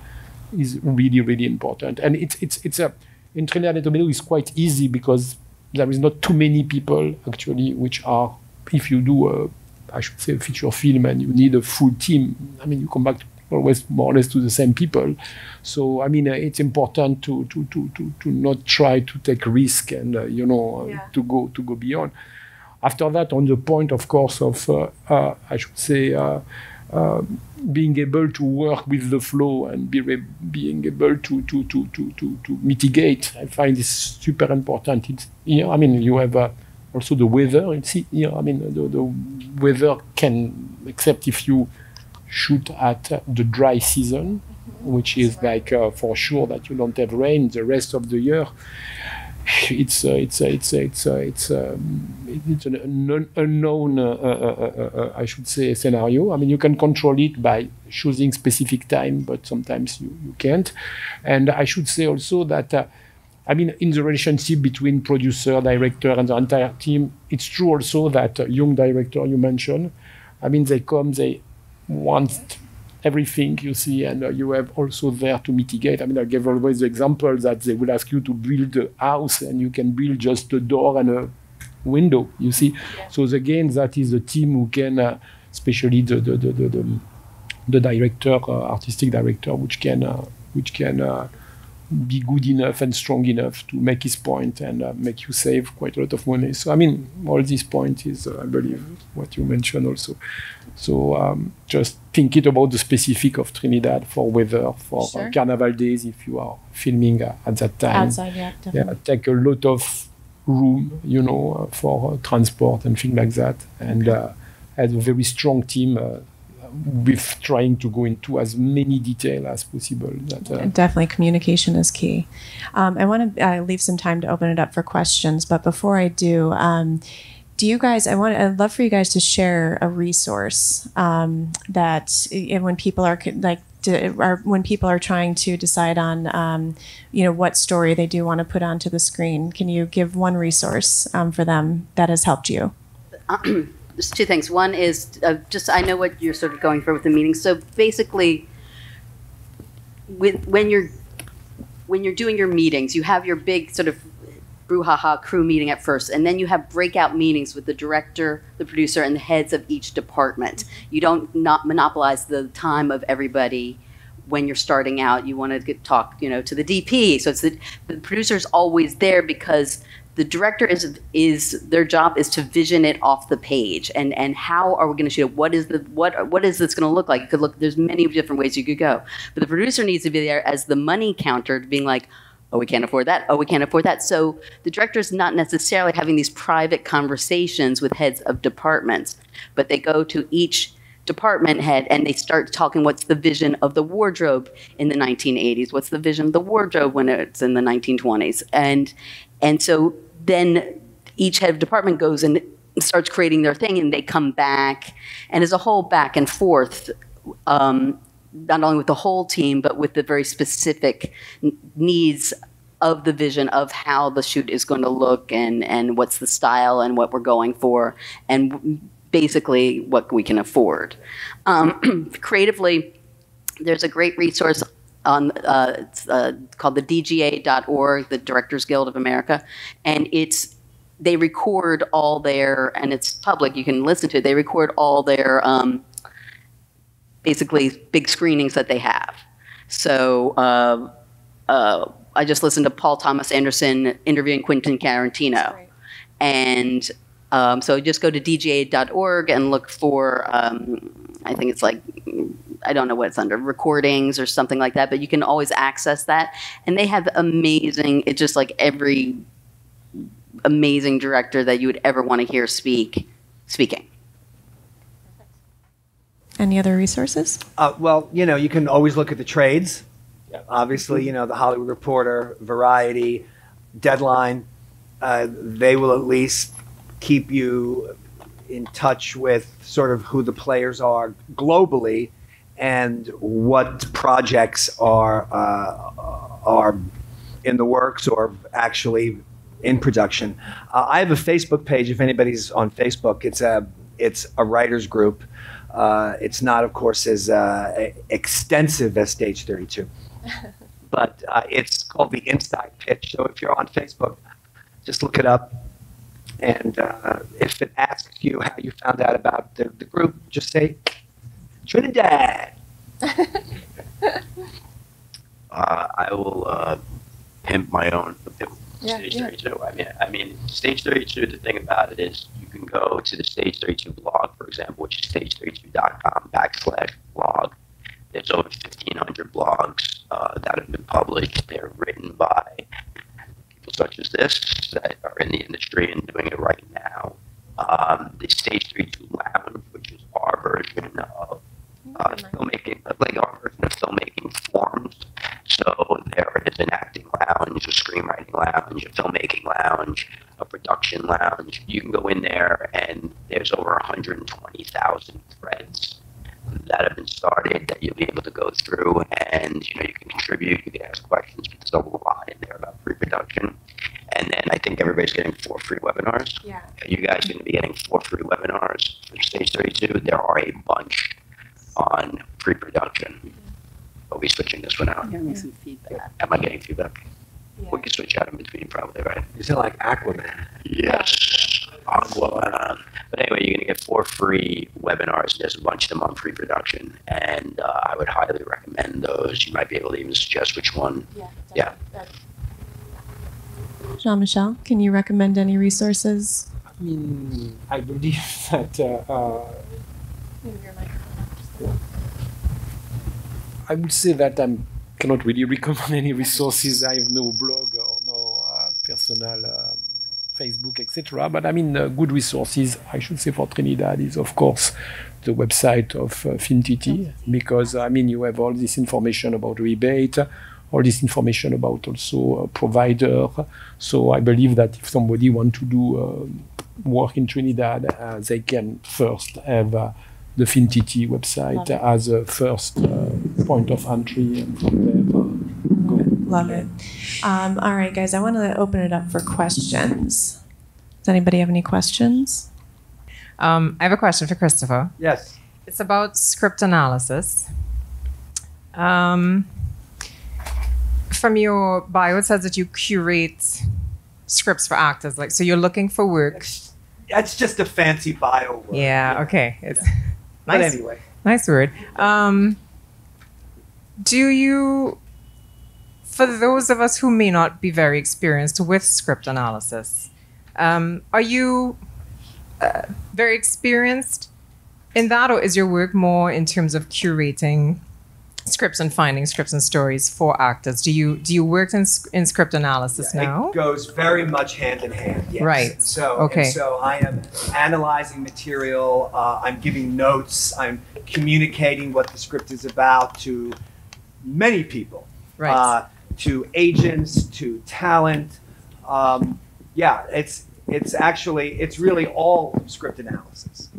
is really really important. And it's it's it's a in Trinidad and Tobago is quite easy because there is not too many people actually which are. If you do a, I should say a feature film and you need a full team, I mean you come back to always more or less to the same people. So I mean uh, it's important to to to to to not try to take risk and uh, you know uh, yeah. to go to go beyond. After that, on the point, of course, of, uh, uh, I should say, uh, uh, being able to work with the flow and be re being able to, to, to, to, to, to mitigate, I find this super important. It's, you know, I mean, you have uh, also the weather. It's, you know, I mean, the, the weather can, except if you shoot at uh, the dry season, which is like uh, for sure that you don't have rain the rest of the year. It's uh, it's uh, it's uh, it's uh, it's um, it's an un unknown uh, uh, uh, uh, I should say scenario. I mean you can control it by choosing specific time, but sometimes you you can't. And I should say also that uh, I mean in the relationship between producer, director, and the entire team, it's true also that uh, young director you mentioned. I mean they come, they want everything you see, and uh, you have also there to mitigate. I mean, I gave always the example that they will ask you to build a house, and you can build just a door and a window, you see. Yeah. So again, that is the team who can, uh, especially the the, the, the, the, the director, uh, artistic director, which can, uh, which can uh, be good enough and strong enough to make his point and uh, make you save quite a lot of money. So I mean, all these points is, uh, I believe, what you mentioned also. So um, just think it about the specific of Trinidad for weather, for sure. uh, Carnival days, if you are filming uh, at that time. Outside, yeah, definitely. Yeah, take a lot of room, you know, uh, for uh, transport and things like that. And uh, has a very strong team uh, with trying to go into as many detail as possible. That, uh, definitely, communication is key. Um, I want to uh, leave some time to open it up for questions, but before I do, um, do you guys, I want, I'd love for you guys to share a resource um, that when people are like, to, are, when people are trying to decide on, um, you know, what story they do want to put onto the screen. Can you give one resource um, for them that has helped you? There's two things. One is uh, just, I know what you're sort of going for with the meeting. So basically, with, when you're when you're doing your meetings, you have your big sort of brouhaha crew meeting at first, and then you have breakout meetings with the director, the producer, and the heads of each department. You don't not monopolize the time of everybody when you're starting out. You want to get, talk, you know, to the D P. So it's the, the producer's always there, because the director is is their job is to vision it off the page, and and how are we going to shoot it? What is the what what is this going to look like? You could look. There's many different ways you could go, but the producer needs to be there as the money counter, being like, oh, we can't afford that. Oh, we can't afford that. So the director is not necessarily having these private conversations with heads of departments, but they go to each department head and they start talking, what's the vision of the wardrobe in the nineteen eighties? What's the vision of the wardrobe when it's in the nineteen twenties? And and so then each head of department goes and starts creating their thing, and they come back, and as a whole back and forth, um, not only with the whole team, but with the very specific needs of the vision of how the shoot is going to look, and, and what's the style and what we're going for, and basically what we can afford. Um, creatively, there's a great resource on uh, it's, uh, called the D G A dot org, the Directors Guild of America, and it's they record all their, and it's public, you can listen to it, they record all their um, basically big screenings that they have. So uh, uh, I just listened to Paul Thomas Anderson interviewing Quentin Tarantino. Right. And um, so just go to D G A dot org and look for, um, I think it's like, I don't know what it's under, recordings or something like that, but you can always access that. And they have amazing, it's just like every amazing director that you would ever want to hear speak, speaking. Any other resources? Uh, well, you know, you can always look at the trades. Yeah. Obviously, you know, the Hollywood Reporter, Variety, Deadline, uh, they will at least keep you in touch with sort of who the players are globally and what projects are, uh, are in the works or actually in production. Uh, I have a Facebook page, if anybody's on Facebook. It's a, it's a writers group. Uh, it's not, of course, as uh, extensive as Stage thirty-two, but uh, it's called the Inside Pitch. So if you're on Facebook, just look it up. And uh, if it asks you how you found out about the, the group, just say, Trinidad. uh, I will uh, pimp my own pimp yeah, Stage thirty-two. Yeah. I mean, I mean, Stage thirty-two, the thing about it is, you can go to the Stage thirty-two blog, for example, which is stage thirty-two dot com backslash blog. There's over fifteen hundred blogs uh, that have been published. They're written by people such as this that are in the industry and doing it right now. Um, the Stage thirty-two Lounge, which is our version of uh, filmmaking, like our version of filmmaking forums. So there is an acting lounge, a screenwriting lounge, a filmmaking lounge, a production lounge. You can go in there, and there's over one hundred twenty thousand threads that have been started that you'll be able to go through, and you know, you can contribute, you can ask questions, but there's a lot in there about pre-production. And then I think everybody's getting four free webinars. Yeah. You guys are going to be getting four free webinars for Stage thirty-two. There are a bunch on pre-production. I'll be switching this one out. Give me some feedback. Am I getting feedback? Yeah. We can switch out in between, probably, right? You sound like Aquaman. Yes, Aquaman. But anyway, you're going to get four free webinars. There's a bunch of them on pre-production, and uh, I would highly recommend those. You might be able to even suggest which one. Yeah. Yeah. Jean Michel, can you recommend any resources? I mean, I believe that. Uh, Move your microphone up. I would say that I cannot really recommend any resources. I have no blog or no uh, personal uh, Facebook, et cetera. But I mean, uh, good resources, I should say, for Trinidad is, of course, the website of uh, FinTT, because, I mean, you have all this information about rebate, all this information about also a provider. So I believe that if somebody wants to do uh, work in Trinidad, uh, they can first have uh, the FinTT website as a first uh, point of entry, and from there, uh, go. Love it. Um, all right, guys, I want to open it up for questions. Does anybody have any questions? Um, I have a question for Christopher. Yes. It's about script analysis. Um, from your bio, it says that you curate scripts for actors. Like, so you're looking for work. That's, that's just a fancy bio word. Yeah, yeah. Okay. It's yeah. Nice, but anyway. Nice word. Um, do you, for those of us who may not be very experienced with script analysis, um, are you uh, very experienced in that, or is your work more in terms of curating scripts and finding scripts and stories for actors? Do you do you work in in script analysis yeah, now? It goes very much hand in hand. Yes. Right. So okay. So I am analyzing material. Uh, I'm giving notes. I'm communicating what the script is about to many people. Right. Uh, to agents, to talent. Um, yeah. It's it's actually it's really all script analysis.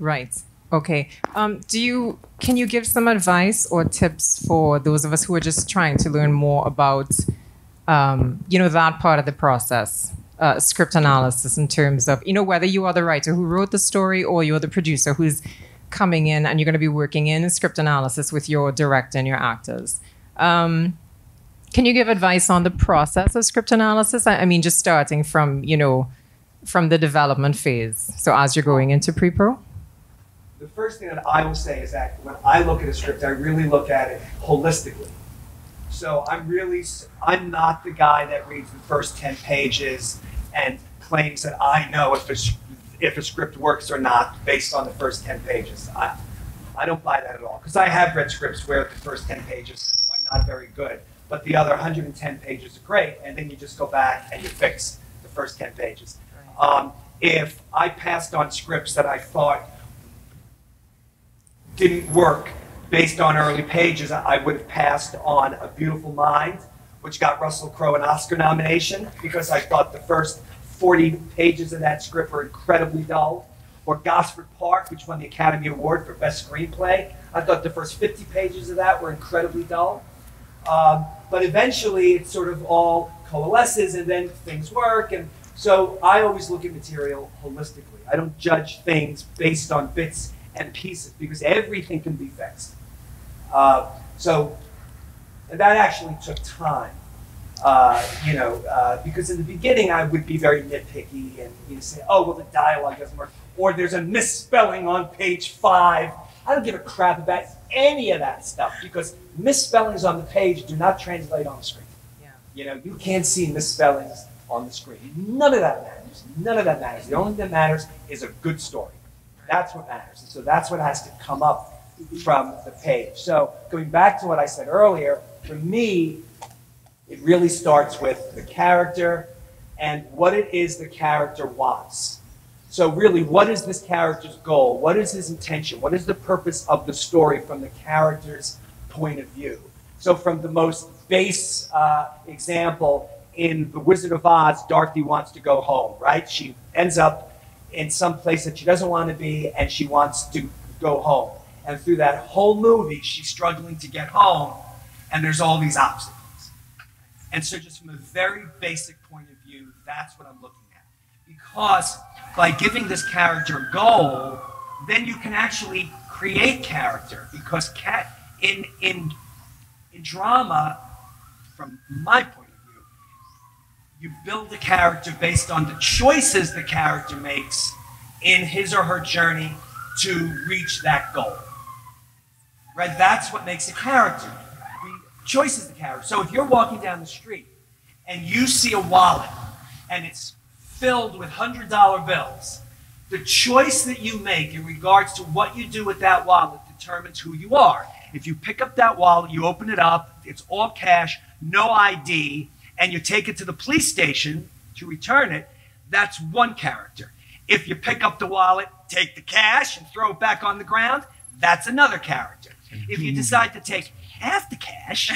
Right. Okay. Um, do you, can you give some advice or tips for those of us who are just trying to learn more about, um, you know, that part of the process, uh, script analysis, in terms of, you know, whether you are the writer who wrote the story or you're the producer who's coming in and you're going to be working in script analysis with your director and your actors. Um, can you give advice on the process of script analysis? I, I mean, just starting from, you know, from the development phase. So as you're going into pre-pro? The first thing that I will say is that when I look at a script, I really look at it holistically. So I'm really, I'm not the guy that reads the first ten pages and claims that I know if a, if a script works or not based on the first ten pages. I, I don't buy that at all, because I have read scripts where the first ten pages are not very good, but the other one hundred ten pages are great, and then you just go back and you fix the first ten pages. Um, if I passed on scripts that I thought didn't work based on early pages, I would have passed on A Beautiful Mind, which got Russell Crowe an Oscar nomination, because I thought the first forty pages of that script were incredibly dull. Or Gosford Park, which won the Academy Award for Best Screenplay. I thought the first fifty pages of that were incredibly dull. Um, but eventually it sort of all coalesces and then things work. And so I always look at material holistically. I don't judge things based on bits and pieces, because everything can be fixed. Uh, so, and that actually took time, uh, you know, uh, because in the beginning I would be very nitpicky and you know, say, oh, well, the dialogue doesn't work, or there's a misspelling on page five. I don't give a crap about any of that stuff, because misspellings on the page do not translate on the screen. Yeah. You know, you can't see misspellings on the screen. None of that matters, none of that matters. The only thing that matters is a good story. That's what matters. And so that's what has to come up from the page. So going back to what I said earlier, for me, it really starts with the character and what it is the character wants. So really, what is this character's goal? What is his intention? What is the purpose of the story from the character's point of view? So from the most base uh, example, in The Wizard of Oz, Dorothy wants to go home, right? She ends up in some place that she doesn't want to be, and she wants to go home. And through that whole movie, she's struggling to get home, and there's all these obstacles. And so just from a very basic point of view, that's what I'm looking at. Because by giving this character a goal, then you can actually create character. Because cat in, in, in drama, from my point, you build a character based on the choices the character makes in his or her journey to reach that goal. Right? That's what makes a character. The choice is the character. So if you're walking down the street and you see a wallet and it's filled with one hundred dollar bills, the choice that you make in regards to what you do with that wallet determines who you are. If you pick up that wallet, you open it up, it's all cash, no I D, and you take it to the police station to return it, that's one character. If you pick up the wallet, take the cash, and throw it back on the ground, that's another character. If you decide to take half the cash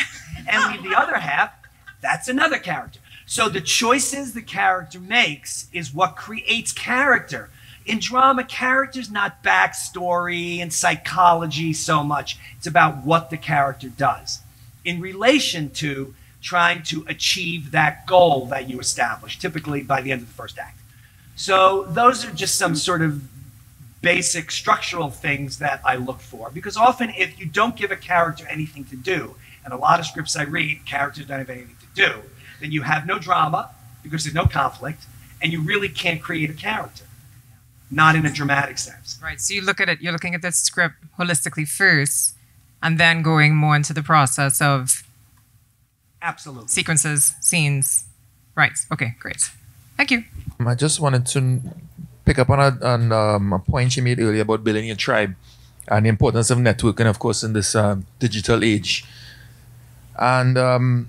and leave the other half, that's another character. So the choices the character makes is what creates character. In drama, character's not backstory and psychology so much. It's about what the character does in relation to trying to achieve that goal that you establish, typically by the end of the first act. So those are just some sort of basic structural things that I look for, because often if you don't give a character anything to do, and a lot of scripts I read, characters don't have anything to do, then you have no drama because there's no conflict, and you really can't create a character, not in a dramatic sense. Right, so you look at it, you're looking at the script holistically first, and then going more into the process of absolutely sequences, scenes. Right, okay, great. Thank you. I just wanted to pick up on a, on, um, a point you made earlier about building your tribe and the importance of networking, of course, in this uh, digital age. And um,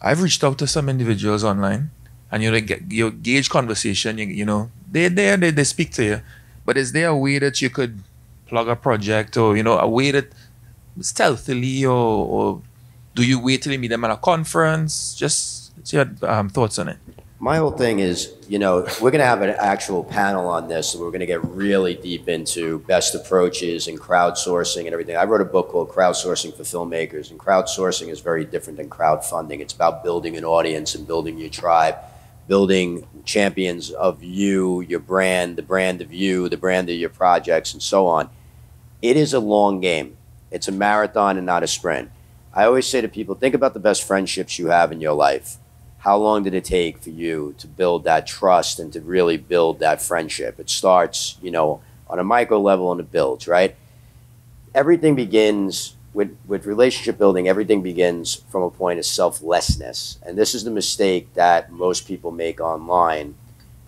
I've reached out to some individuals online, and you know, you gauge conversation, you, you know, they're there, they, they speak to you. But is there a way that you could plug a project, or, you know, a way that stealthily, or, or do you wait till you meet them at a conference? Just your um, thoughts on it. My whole thing is, you know, we're going to have an actual panel on this. So we're going to get really deep into best approaches and crowdsourcing and everything. I wrote a book called Crowdsourcing for Filmmakers, and crowdsourcing is very different than crowdfunding. It's about building an audience and building your tribe, building champions of you, your brand, the brand of you, the brand of your projects, and so on. It is a long game. It's a marathon and not a sprint. I always say to people, think about the best friendships you have in your life. How long did it take for you to build that trust and to really build that friendship? It starts, you know, on a micro level, and it builds, right? Everything begins with, with relationship building. Everything begins from a point of selflessness. And this is the mistake that most people make online,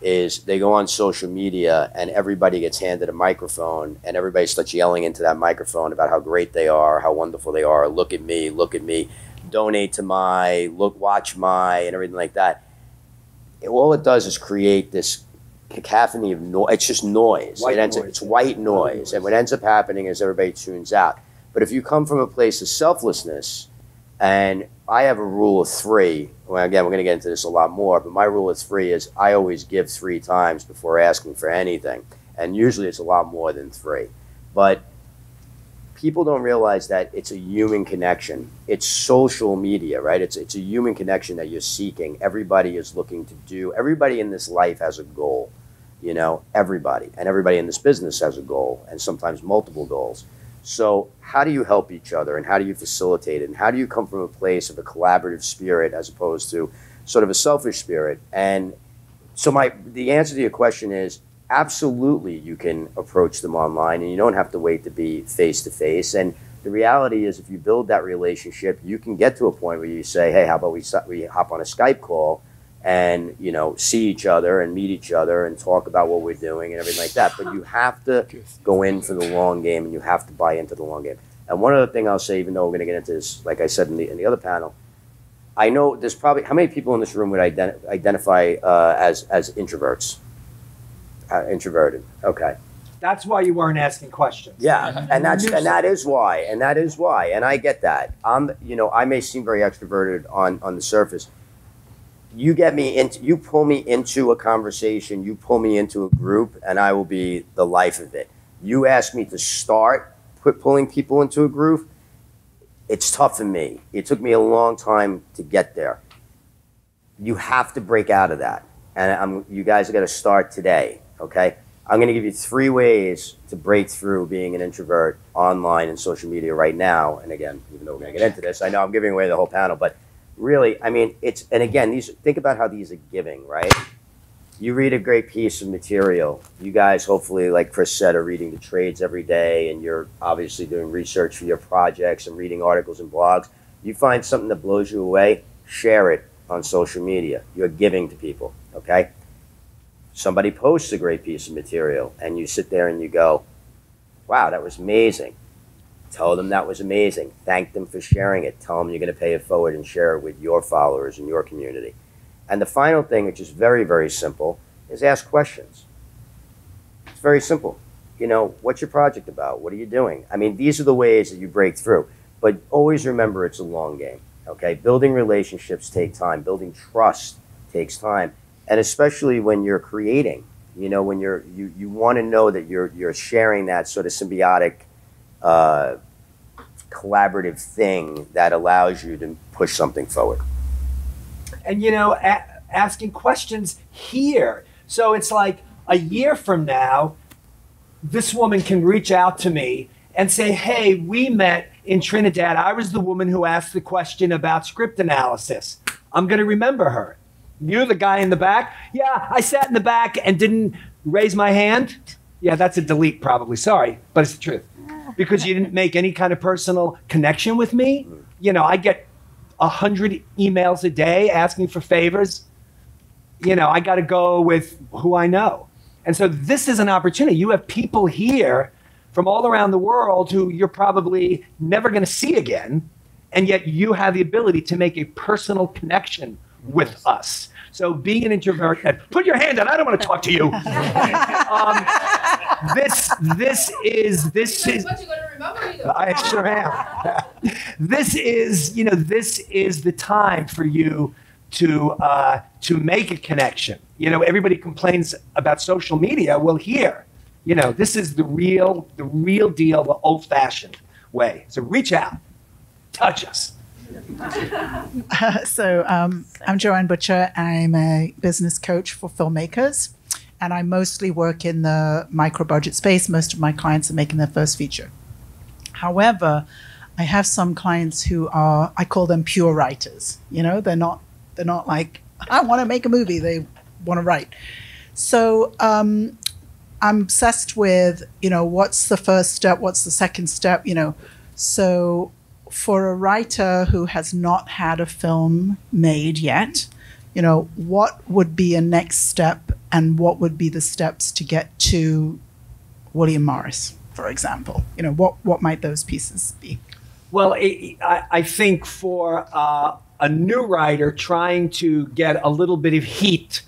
is they go on social media and everybody gets handed a microphone and everybody starts yelling into that microphone about how great they are, how wonderful they are, look at me, look at me. Donate to my, look, watch my, and everything like that. It, all it does is create this cacophony of noise. It's just noise. White it ends noise. Up, it's white noise. noise. And what ends up happening is everybody tunes out. But if you come from a place of selflessness, and I have a rule of three, well, again, we're going to get into this a lot more, but my rule of three is I always give three times before asking for anything. And usually it's a lot more than three. But people don't realize that it's a human connection. It's social media, right? It's, it's a human connection that you're seeking. Everybody is looking to do, everybody in this life has a goal, you know, everybody. And everybody in this business has a goal, and sometimes multiple goals. So how do you help each other, and how do you facilitate it? And how do you come from a place of a collaborative spirit as opposed to sort of a selfish spirit? And so my, the answer to your question is, absolutely, you can approach them online, and you don't have to wait to be face to face. And the reality is, if you build that relationship, you can get to a point where you say, "Hey, how about we we hop on a Skype call, and you know, see each other and meet each other and talk about what we're doing and everything like that." But you have to go in for the long game, and you have to buy into the long game. And one other thing I'll say, even though we're going to get into this, like I said in the in the other panel, I know there's probably how many people in this room would identi identify uh, as as introverts. Uh, introverted. Okay. That's why you weren't asking questions. Yeah, and that's and that is why, and that is why, and I get that. I'm, you know, I may seem very extroverted on on the surface. You get me into, you pull me into a conversation, you pull me into a group, and I will be the life of it. You ask me to start put pulling people into a group. It's tough for me. It took me a long time to get there. You have to break out of that, and I'm. You guys got to start today. Okay, I'm going to give you three ways to break through being an introvert online and social media right now. And again, even though we're going to get into this, I know I'm giving away the whole panel, but really, I mean, it's, and again, these, think about how these are giving, right? You read a great piece of material. You guys, hopefully, like Chris said, are reading the trades every day, and you're obviously doing research for your projects and reading articles and blogs. You find something that blows you away, share it on social media. You're giving to people, okay? Somebody posts a great piece of material, and you sit there and you go, wow, that was amazing. Tell them that was amazing. Thank them for sharing it. Tell them you're going to pay it forward and share it with your followers and your community. And the final thing, which is very, very simple, is ask questions. It's very simple. You know, what's your project about? What are you doing? I mean, these are the ways that you break through. But always remember, it's a long game, okay? Building relationships take time. Building trust takes time. And especially when you're creating, you know, when you're, you, you want to know that you're, you're sharing that sort of symbiotic, uh, collaborative thing that allows you to push something forward. And, you know, a asking questions here. So it's like a year from now, this woman can reach out to me and say, hey, we met in Trinidad, I was the woman who asked the question about script analysis. I'm going to remember her. You're the guy in the back? Yeah, I sat in the back and didn't raise my hand. Yeah, that's a delete probably. Sorry, but it's the truth. Because you didn't make any kind of personal connection with me. You know, I get a hundred emails a day asking for favors. You know, I got to go with who I know. And so this is an opportunity. You have people here from all around the world who you're probably never going to see again. And yet you have the ability to make a personal connection with yes. us. So being an introvert, and put your hand down, I don't want to talk to you. um, this, this is, this is, what you going to remember you? I sure am. This is, you know, this is the time for you to, uh, to make a connection. You know, everybody complains about social media. Well, here, you know, this is the real, the real deal, the old fashioned way. So reach out, touch us. uh, so um, I'm Joanne Butcher. I'm a business coach for filmmakers, and I mostly work in the micro budget space. Most of my clients are making their first feature. However, I have some clients who are, I call them pure writers. You know, they're not, they're not like, I want to make a movie. They want to write. So um, I'm obsessed with, you know, what's the first step? What's the second step? You know, so for a writer who has not had a film made yet, you know, what would be a next step and what would be the steps to get to William Morris, for example? You know, what, what might those pieces be? Well, it, I, I think for uh, a new writer trying to get a little bit of heat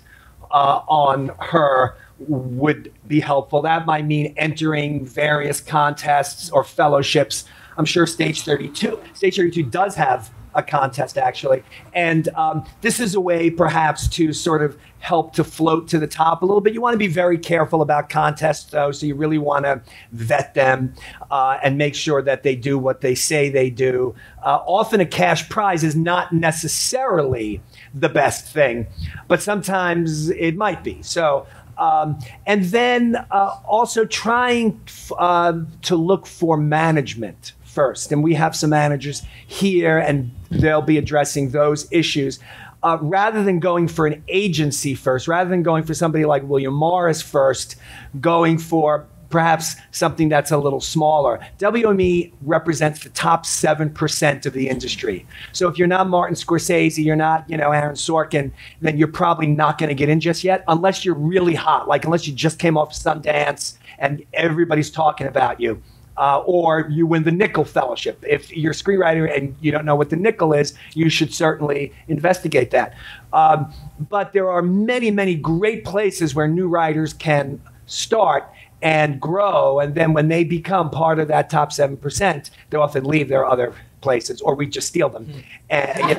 uh, on her would be helpful. That might mean entering various contests or fellowships. I'm sure Stage thirty-two does have a contest, actually. And um, this is a way, perhaps, to sort of help to float to the top a little bit. You want to be very careful about contests, though, so you really want to vet them uh, and make sure that they do what they say they do. Uh, often a cash prize is not necessarily the best thing, but sometimes it might be. So. Um, and then uh, also trying uh, to look for management first. And we have some managers here, and they'll be addressing those issues. Uh, rather than going for an agency first, rather than going for somebody like William Morris first, going for perhaps something that's a little smaller. W M E represents the top seven percent of the industry. So if you're not Martin Scorsese, you're not, you know, Aaron Sorkin, then you're probably not going to get in just yet, unless you're really hot, like unless you just came off Sundance and everybody's talking about you. Uh, or you win the Nickel Fellowship. If you're a screenwriter and you don't know what the Nickel is, you should certainly investigate that. Um, but there are many, many great places where new writers can start and grow, and then when they become part of that top seven percent, they often leave their other places, or we just steal them. Mm. And, you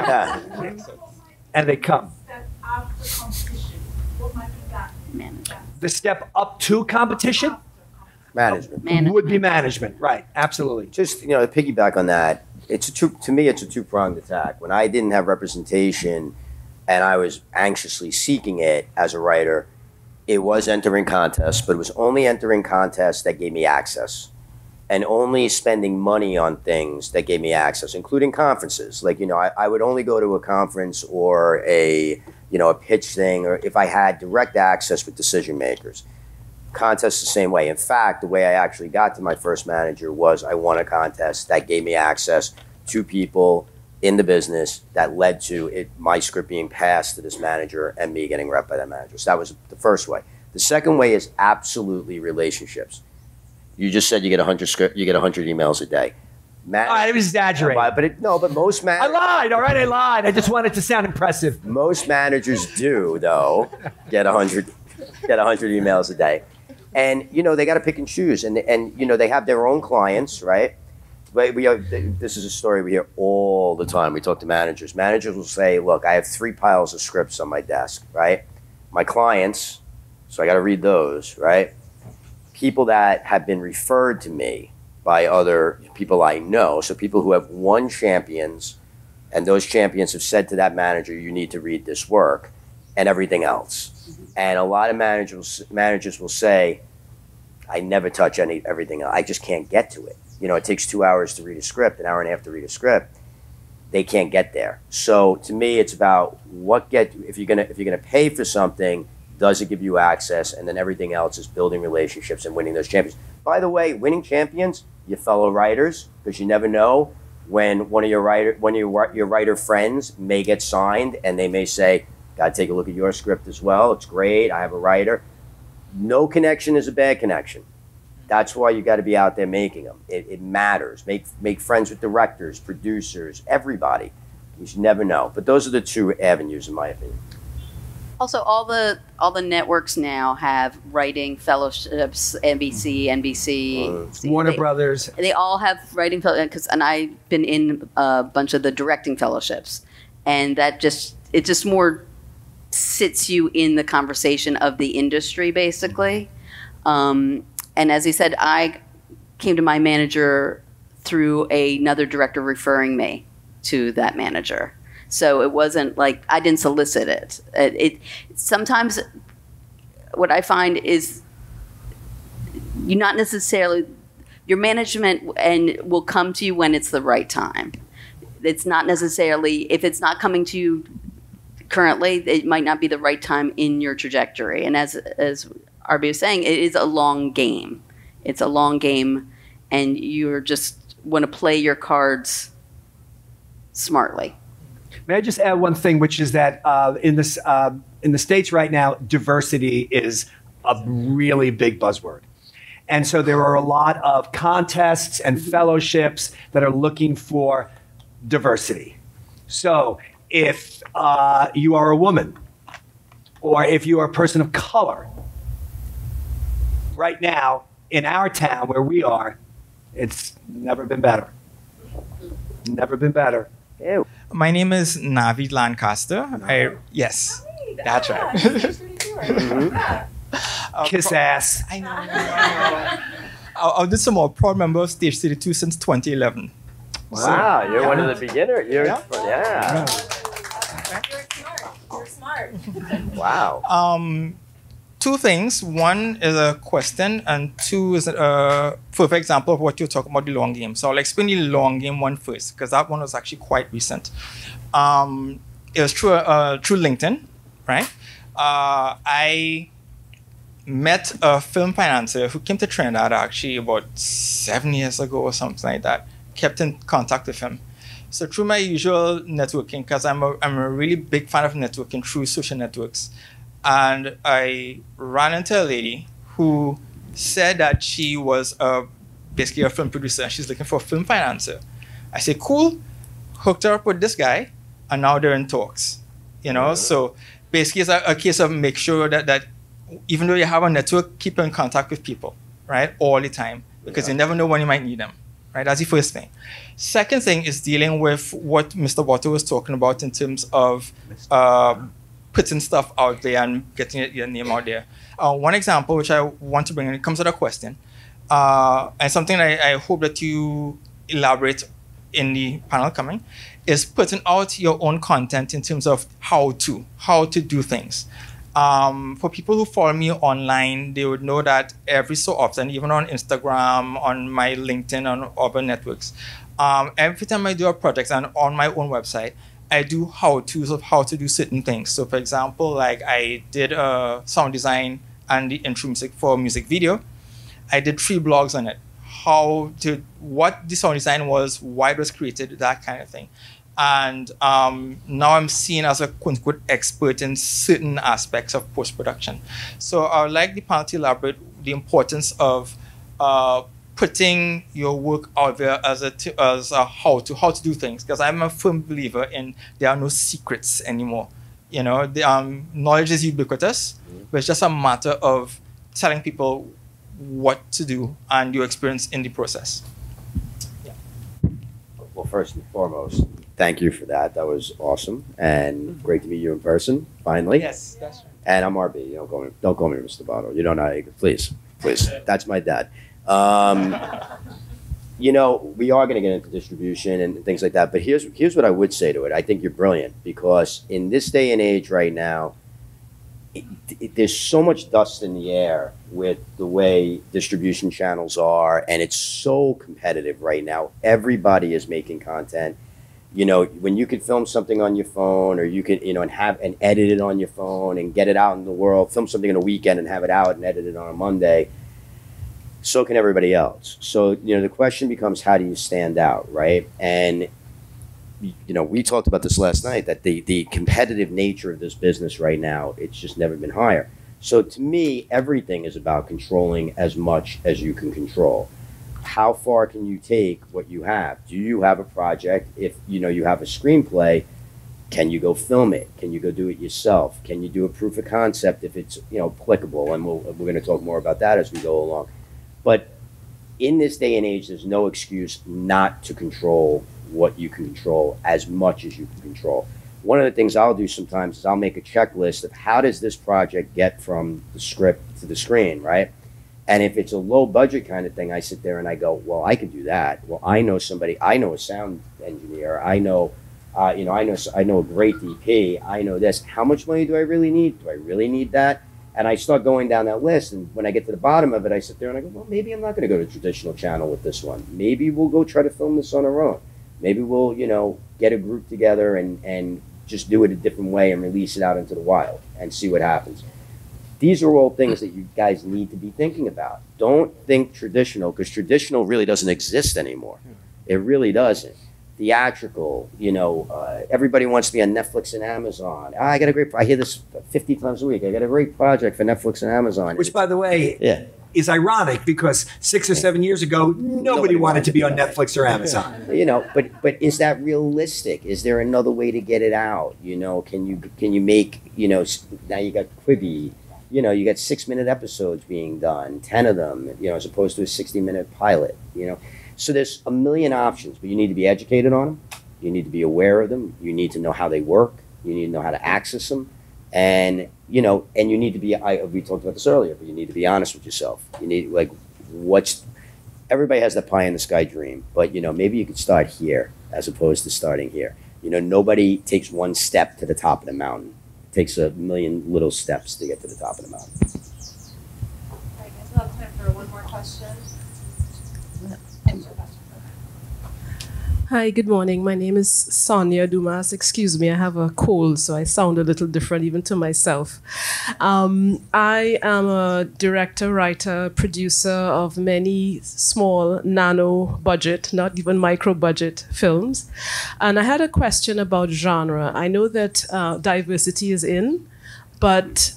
know, and they come. The step up to competition management. management would be management, right, absolutely. Just, you know, to piggyback on that, it's a two, to me it's a two-pronged attack. When I didn't have representation and I was anxiously seeking it as a writer, it was entering contests, but it was only entering contests that gave me access, and only spending money on things that gave me access, including conferences. Like, you know, I, I would only go to a conference or a, you know, a pitch thing, or if I had direct access with decision makers. Contests the same way. In fact, the way I actually got to my first manager was I won a contest that gave me access to people in the business that led to it, my script being passed to this manager and me getting rep by that manager. So that was the first way. The second way is absolutely relationships. You just said you get a hundred script, you get a hundred emails a day. Man- I was exaggerating. But it, no, but most managers. I lied, all right, I lied. I just wanted to sound impressive. Most managers do, though, get a hundred, get a hundred emails a day. And, you know, they got to pick and choose. And, and, you know, they have their own clients, right? But we are, this is a story we hear all the time. We talk to managers. Managers will say, look, I have three piles of scripts on my desk, right? My clients, so I got to read those, right? People that have been referred to me by other people I know. So people who have won champions, and those champions have said to that manager, you need to read this work, and everything else. And a lot of managers, managers will say, I never touch any everything else. I just can't get to it. you know, it takes two hours to read a script, an hour and a half to read a script, they can't get there. So to me, it's about what get, if you're gonna, if you're gonna pay for something, does it give you access? And then everything else is building relationships and winning those champions. By the way, winning champions, your fellow writers, because you never know when one of your writer, one of your, your writer friends may get signed and they may say, gotta take a look at your script as well. It's great, I have a writer. No connection is a bad connection. That's why you got to be out there making them. It, it matters. Make make friends with directors, producers, everybody. You should never know. But those are the two avenues, in my opinion. Also, all the all the networks now have writing fellowships. N B C, N B C, mm. Warner they, Brothers. They all have writing fellowships. And I've been in a bunch of the directing fellowships, and that just it just more sits you in the conversation of the industry, basically. Um, And as he said, I came to my manager through another director referring me to that manager. So it wasn't like I didn't solicit it. It, it sometimes what I find is you're not necessarily your management and will come to you when it's the right time. It's not necessarily if it's not coming to you currently, it might not be the right time in your trajectory. And as as R B was saying, it is a long game. It's a long game, and you just want to play your cards smartly. May I just add one thing, which is that uh, in this uh, in the States right now, diversity is a really big buzzword. And so there are a lot of contests and fellowships that are looking for diversity. So if uh, you are a woman, or if you are a person of color, right now, in our town where we are, it's never been better. Never been better. Ew. My name is Navi Lancaster. I, yes, Navi, that's, that's right. mm-hmm. Kiss ass. I know. I, I did some more proud member of Stage thirty-two since twenty eleven. Wow, so, you're yeah. one of the beginners. You're, yeah. yeah. You're smart. You're smart. Wow. Um. Two things. One is a question, and two is a perfect example of what you're talking about, the long game. So I'll explain the long game one first, because that one was actually quite recent. Um, it was through, uh, through LinkedIn, right? Uh, I met a film financier who came to Trinidad actually about seven years ago or something like that. Kept in contact with him. So through my usual networking, because I'm a, I'm a really big fan of networking through social networks, and I ran into a lady who said that she was a, basically a film producer and she's looking for a film financer. I said, cool, hooked her up with this guy, and now they're in talks. You know, mm-hmm. So basically it's a, a case of make sure that, that even though you have a network, keep in contact with people, right, all the time, because yeah. you never know when you might need them, right? That's the first thing. Second thing is dealing with what Mister Botto was talking about in terms of uh, putting stuff out there and getting your name out there. Uh, one example which I want to bring in, it comes to the question, uh, and something I, I hope that you elaborate in the panel coming, is putting out your own content in terms of how to, how to do things. Um, for people who follow me online, they would know that every so often, even on Instagram, on my LinkedIn, on other networks, um, every time I do a project and on my own website, I do how-tos of how to do certain things. So for example, like I did uh, sound design and the intro music for a music video. I did three blogs on it. How to, what the sound design was, why it was created, that kind of thing. And um, now I'm seen as a quote-unquote expert in certain aspects of post-production. So I would like the panel to elaborate the importance of uh, putting your work out there as a, t as a how to, how to do things. Because I'm a firm believer in there are no secrets anymore. You know, the, um, knowledge is ubiquitous, but it's just a matter of telling people what to do and your experience in the process. Yeah. Well, first and foremost, thank you for that. That was awesome. And great to meet you in person, finally. Yes, that's right. And I'm R B, don't call me, don't call me Mister Botto. You don't know, please, please, that's my dad. Um, you know, we are going to get into distribution and things like that, but here's, here's what I would say to it. I think you're brilliant because in this day and age right now, it, it, there's so much dust in the air with the way distribution channels are, and it's so competitive right now. Everybody is making content. You know, when you could film something on your phone, or you could, you know, and have and edit it on your phone and get it out in the world, film something on a weekend and have it out and edit it on a Monday, so can everybody else. So, you know, the question becomes, how do you stand out, right? And, you know, we talked about this last night, that the, the competitive nature of this business right now, it's just never been higher. So to me, everything is about controlling as much as you can control. How far can you take what you have? Do you have a project? If you know you have a screenplay, can you go film it? Can you go do it yourself? Can you do a proof of concept if it's, you know, applicable? And we'll, we're going to talk more about that as we go along. But in this day and age, there's no excuse not to control what you can control as much as you can control. One of the things I'll do sometimes is I'll make a checklist of how does this project get from the script to the screen, right? And if it's a low budget kind of thing, I sit there and I go, well, I can do that. Well, I know somebody, I know a sound engineer. I know, uh, you know, I know, I know a great D P. I know this. How much money do I really need? Do I really need that? And I start going down that list. And when I get to the bottom of it, I sit there and I go, well, maybe I'm not going to go to a traditional channel with this one. Maybe we'll go try to film this on our own. Maybe we'll, you know, get a group together and, and just do it a different way and release it out into the wild and see what happens. These are all things that you guys need to be thinking about. Don't think traditional, because traditional really doesn't exist anymore. It really doesn't. Theatrical, you know, uh, everybody wants to be on Netflix and Amazon. Ah, I got a great, I hear this fifty times a week. I got a great project for Netflix and Amazon. Which, by the way, yeah. is ironic, because six or seven years ago, nobody, nobody wanted to be on Netflix or Amazon. You know, but but is that realistic? Is there another way to get it out? You know, can you can you make, you know, now you got Quibi. You know, you got six-minute episodes being done, ten of them, you know, as opposed to a sixty-minute pilot, you know. So there's a million options, but you need to be educated on them. You need to be aware of them. You need to know how they work. You need to know how to access them. And, you know, and you need to be, I, we talked about this earlier, but you need to be honest with yourself. You need, like, what's, everybody has that pie-in-the-sky dream, but, you know, maybe you could start here as opposed to starting here. You know, nobody takes one step to the top of the mountain. Takes a million little steps to get to the top of the mountain. All right, guys, we'll have time for one more question. Hi, good morning. My name is Sonia Dumas. Excuse me, I have a cold, so I sound a little different even to myself. Um, I am a director, writer, producer of many small nano budget, not even micro budget films. And I had a question about genre. I know that uh, diversity is in, but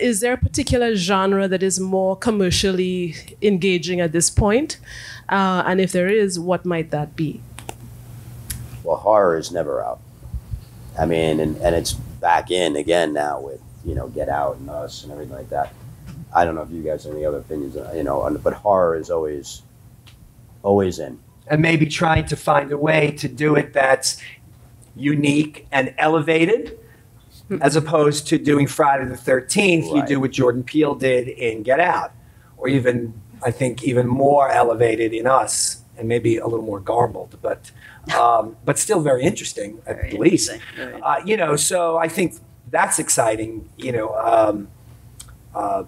is there a particular genre that is more commercially engaging at this point? Uh, and if there is, what might that be? Well, horror is never out. I mean, and, and it's back in again now with, you know, Get Out and Us and everything like that. I don't know if you guys have any other opinions, you know, but horror is always, always in. And maybe trying to find a way to do it that's unique and elevated, as opposed to doing Friday the thirteenth, right. You do what Jordan Peele did in Get Out, or even, I think, even more elevated in Us. And maybe a little more garbled, but um, but still very interesting at very least. Interesting. Right. Uh, you know, so I think that's exciting. You know, um, uh,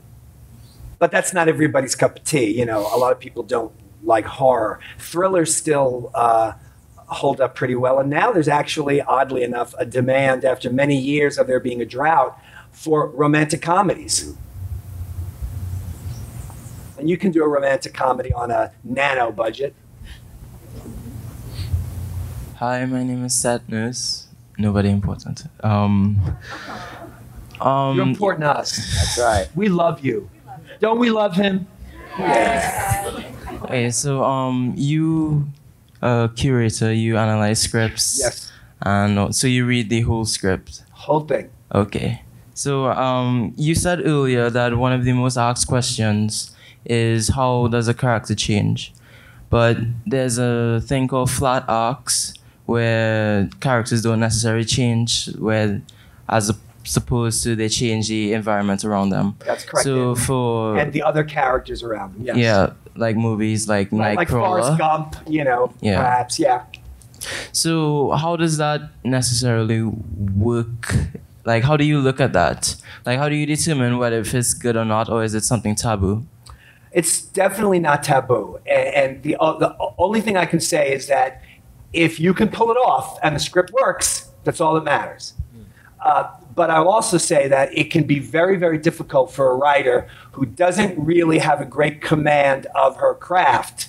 but that's not everybody's cup of tea. You know, a lot of people don't like horror. Thrillers still uh, hold up pretty well, and now there's actually, oddly enough, a demand after many years of there being a drought for romantic comedies. And you can do a romantic comedy on a nano budget. Hi, my name is Sadness. Nobody important. Um, um, You're important to us. That's right. We love you. We love you. Don't we love him? Yes. Yes. Okay, so um, you, uh, curator, you analyze scripts. Yes. And so you read the whole script. Whole thing. Okay. So um, you said earlier that one of the most asked questions is how does a character change? But there's a thing called flat arcs, where characters don't necessarily change, where as a, supposed to they change the environment around them. That's correct. So for and the other characters around them. Yes. Yeah, like movies like Nightcrawler. Like Forrest Gump, you know, yeah. perhaps, yeah. So how does that necessarily work Like, how do you look at that? Like, how do you determine whether it fits good or not, or is it something taboo? It's definitely not taboo. And the, the only thing I can say is that if you can pull it off and the script works, that's all that matters. Mm. Uh, but I'll also say that it can be very, very difficult for a writer who doesn't really have a great command of her craft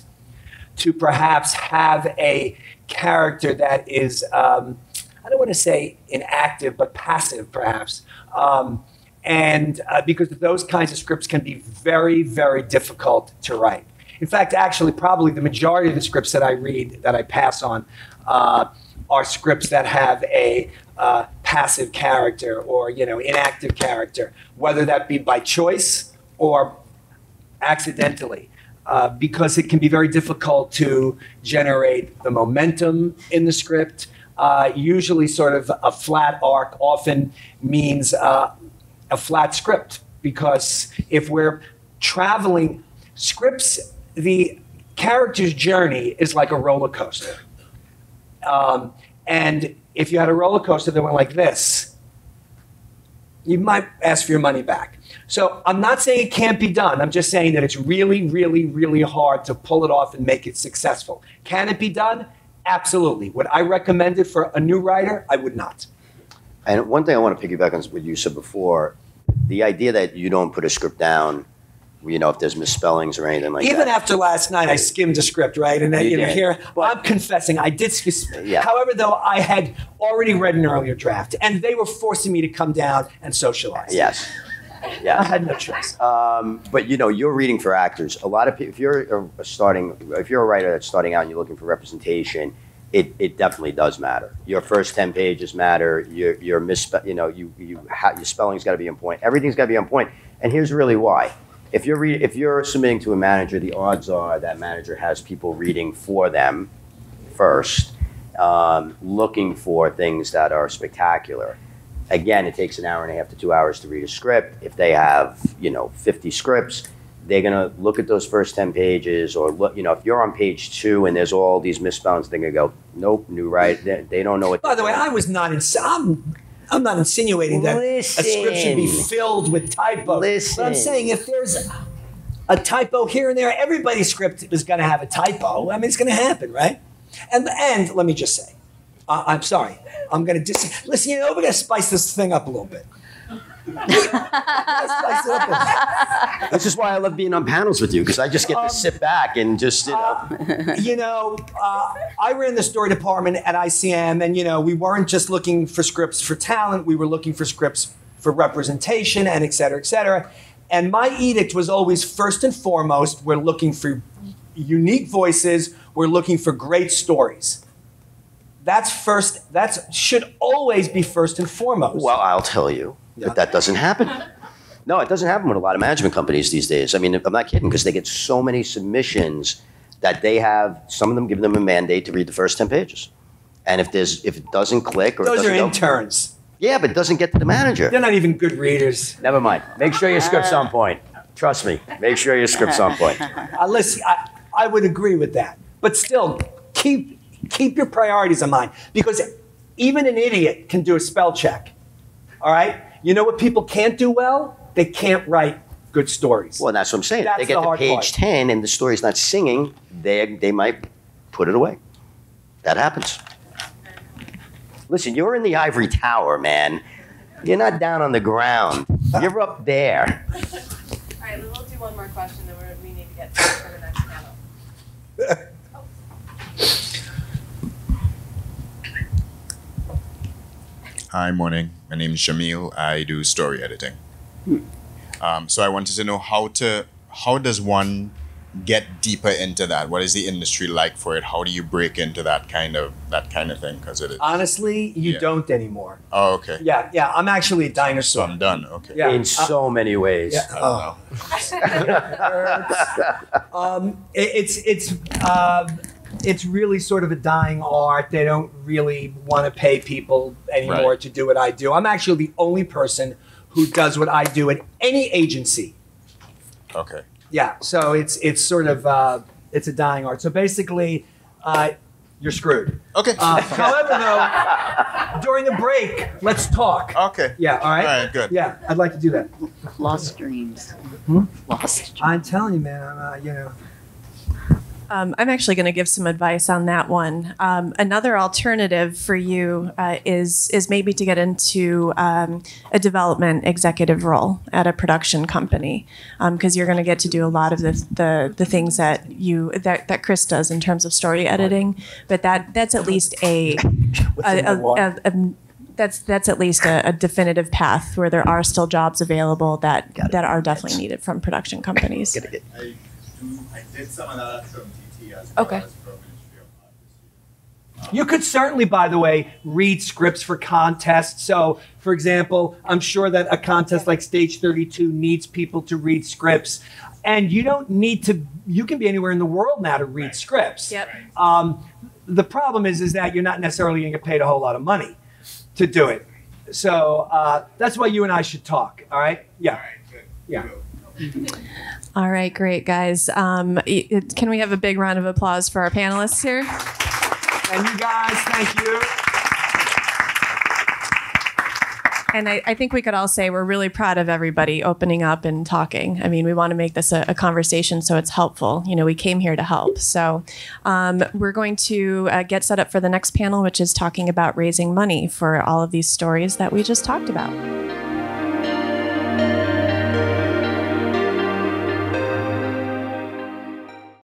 to perhaps have a character that is, um, I don't want to say inactive, but passive perhaps. Um, and uh, because those kinds of scripts can be very, very difficult to write. In fact, actually, probably the majority of the scripts that I read, that I pass on, uh, are scripts that have a uh, passive character or, you know, inactive character, whether that be by choice or accidentally, uh, because it can be very difficult to generate the momentum in the script. Uh, usually sort of a flat arc often means uh, a flat script, because if we're traveling scripts, the character's journey is like a roller coaster. Um, and if you had a roller coaster that went like this, you might ask for your money back. So I'm not saying it can't be done. I'm just saying that it's really, really, really hard to pull it off and make it successful. Can it be done? Absolutely. Would I recommend it for a new writer? I would not. And one thing I want to piggyback on what you said before, the idea that you don't put a script down, you know, if there's misspellings or anything like Even that. Even after last night, I skimmed a script, right? And then, you know, here, well, I'm confessing, I did. Yeah. However, though, I had already read an earlier draft, and they were forcing me to come down and socialize. Yes. Yeah. I had no choice. Um, but, you know, you're reading for actors. A lot of people, if you're a starting, if you're a writer that's starting out and you're looking for representation, it, it definitely does matter. Your first ten pages matter. Your, your misspe you know, you, you ha your spelling's got to be on point. Everything's got to be on point. And here's really why. If you're, re if you're submitting to a manager, the odds are that manager has people reading for them first, um, looking for things that are spectacular. Again, it takes an hour and a half to two hours to read a script. If they have, you know, fifty scripts, they're going to look at those first ten pages, or look, you know, if you're on page two and there's all these misspellings, they're going to go, nope, new right. They, they don't know what. By the way, I was not in. I'm, I'm not insinuating that Listen. a script should be filled with typos. Listen. But I'm saying if there's a typo here and there, everybody's script is going to have a typo. I mean, it's going to happen, right? And and let me just say, uh, I'm sorry. I'm going to dis listen. You know, we're going to spice this thing up a little bit. Spice it up a bit. That's just why I love being on panels with you, because I just get um, to sit back and just, you know. Uh, you know, uh, I ran the story department at I C M, and you know, we weren't just looking for scripts for talent; we were looking for scripts for representation, and et cetera, et cetera. And my edict was always first and foremost: we're looking for unique voices. We're looking for great stories. That's first, that should always be first and foremost. Well, I'll tell you, yeah. But that doesn't happen. No, it doesn't happen with a lot of management companies these days. I mean, I'm not kidding, because they get so many submissions that they have, some of them give them a mandate to read the first ten pages. And if, there's, if it doesn't click or Those it doesn't- Those are interns. Go, yeah, but it doesn't get to the manager. They're not even good readers. Never mind. Make sure your script's on point. Trust me, make sure your script's on point. Uh, listen, I, I would agree with that, but still, keep, Keep your priorities in mind, because even an idiot can do a spell check, all right? You know what people can't do well? They can't write good stories. Well, that's what I'm saying. That's they get the to page part. ten and the story's not singing, they, they might put it away. That happens. Listen, you're in the ivory tower, man. You're not down on the ground. You're up there. All right, we'll do one more question that we need to get to for the next panel. Hi, morning. My name is Jamil. I do story editing. Hmm. Um, so I wanted to know how to, how does one get deeper into that? What is the industry like for it? How do you break into that kind of that kind of thing? Because it is honestly, you yeah. don't anymore. Oh, okay. Yeah, yeah. I'm actually a dinosaur. So I'm done. Okay. Yeah. In so uh, many ways. Yeah. I don't know. um, it, it's it's. Uh, It's really sort of a dying art. They don't really want to pay people anymore right. to do what I do. I'm actually the only person who does what I do at any agency. Okay. Yeah. So it's it's sort of uh, it's a dying art. So basically, uh, you're screwed. Okay. Uh, however, though, during the break, let's talk. Okay. Yeah, all right? All right, good. Yeah, I'd like to do that. Lost dreams. Hmm? Lost dreams. I'm telling you, man, I'm, uh, you know. Um, I'm actually going to give some advice on that one. Um, another alternative for you uh, is is maybe to get into um, a development executive role at a production company, because um, you're going to get to do a lot of the, the the things that you that that Chris does in terms of story editing. But that that's at least a, a, a, a, a that's that's at least a, a definitive path where there are still jobs available that that are definitely needed from production companies. Get it, get it. I did some of that from T T as well. Okay. As program um, you could certainly, by the way, read scripts for contests. So, for example, I'm sure that a contest like Stage thirty-two needs people to read scripts. And you don't need to, you can be anywhere in the world now to read right. scripts. Yep. Um, the problem is, is that you're not necessarily going to get paid a whole lot of money to do it. So uh, that's why you and I should talk, all right? Yeah. All right, good. Yeah. All right, great, guys. Um, it, can we have a big round of applause for our panelists here? And you guys, thank you. And I, I think we could all say we're really proud of everybody opening up and talking. I mean, we want to make this a, a conversation so it's helpful. You know, we came here to help. So um, we're going to uh, get set up for the next panel, which is talking about raising money for all of these stories that we just talked about.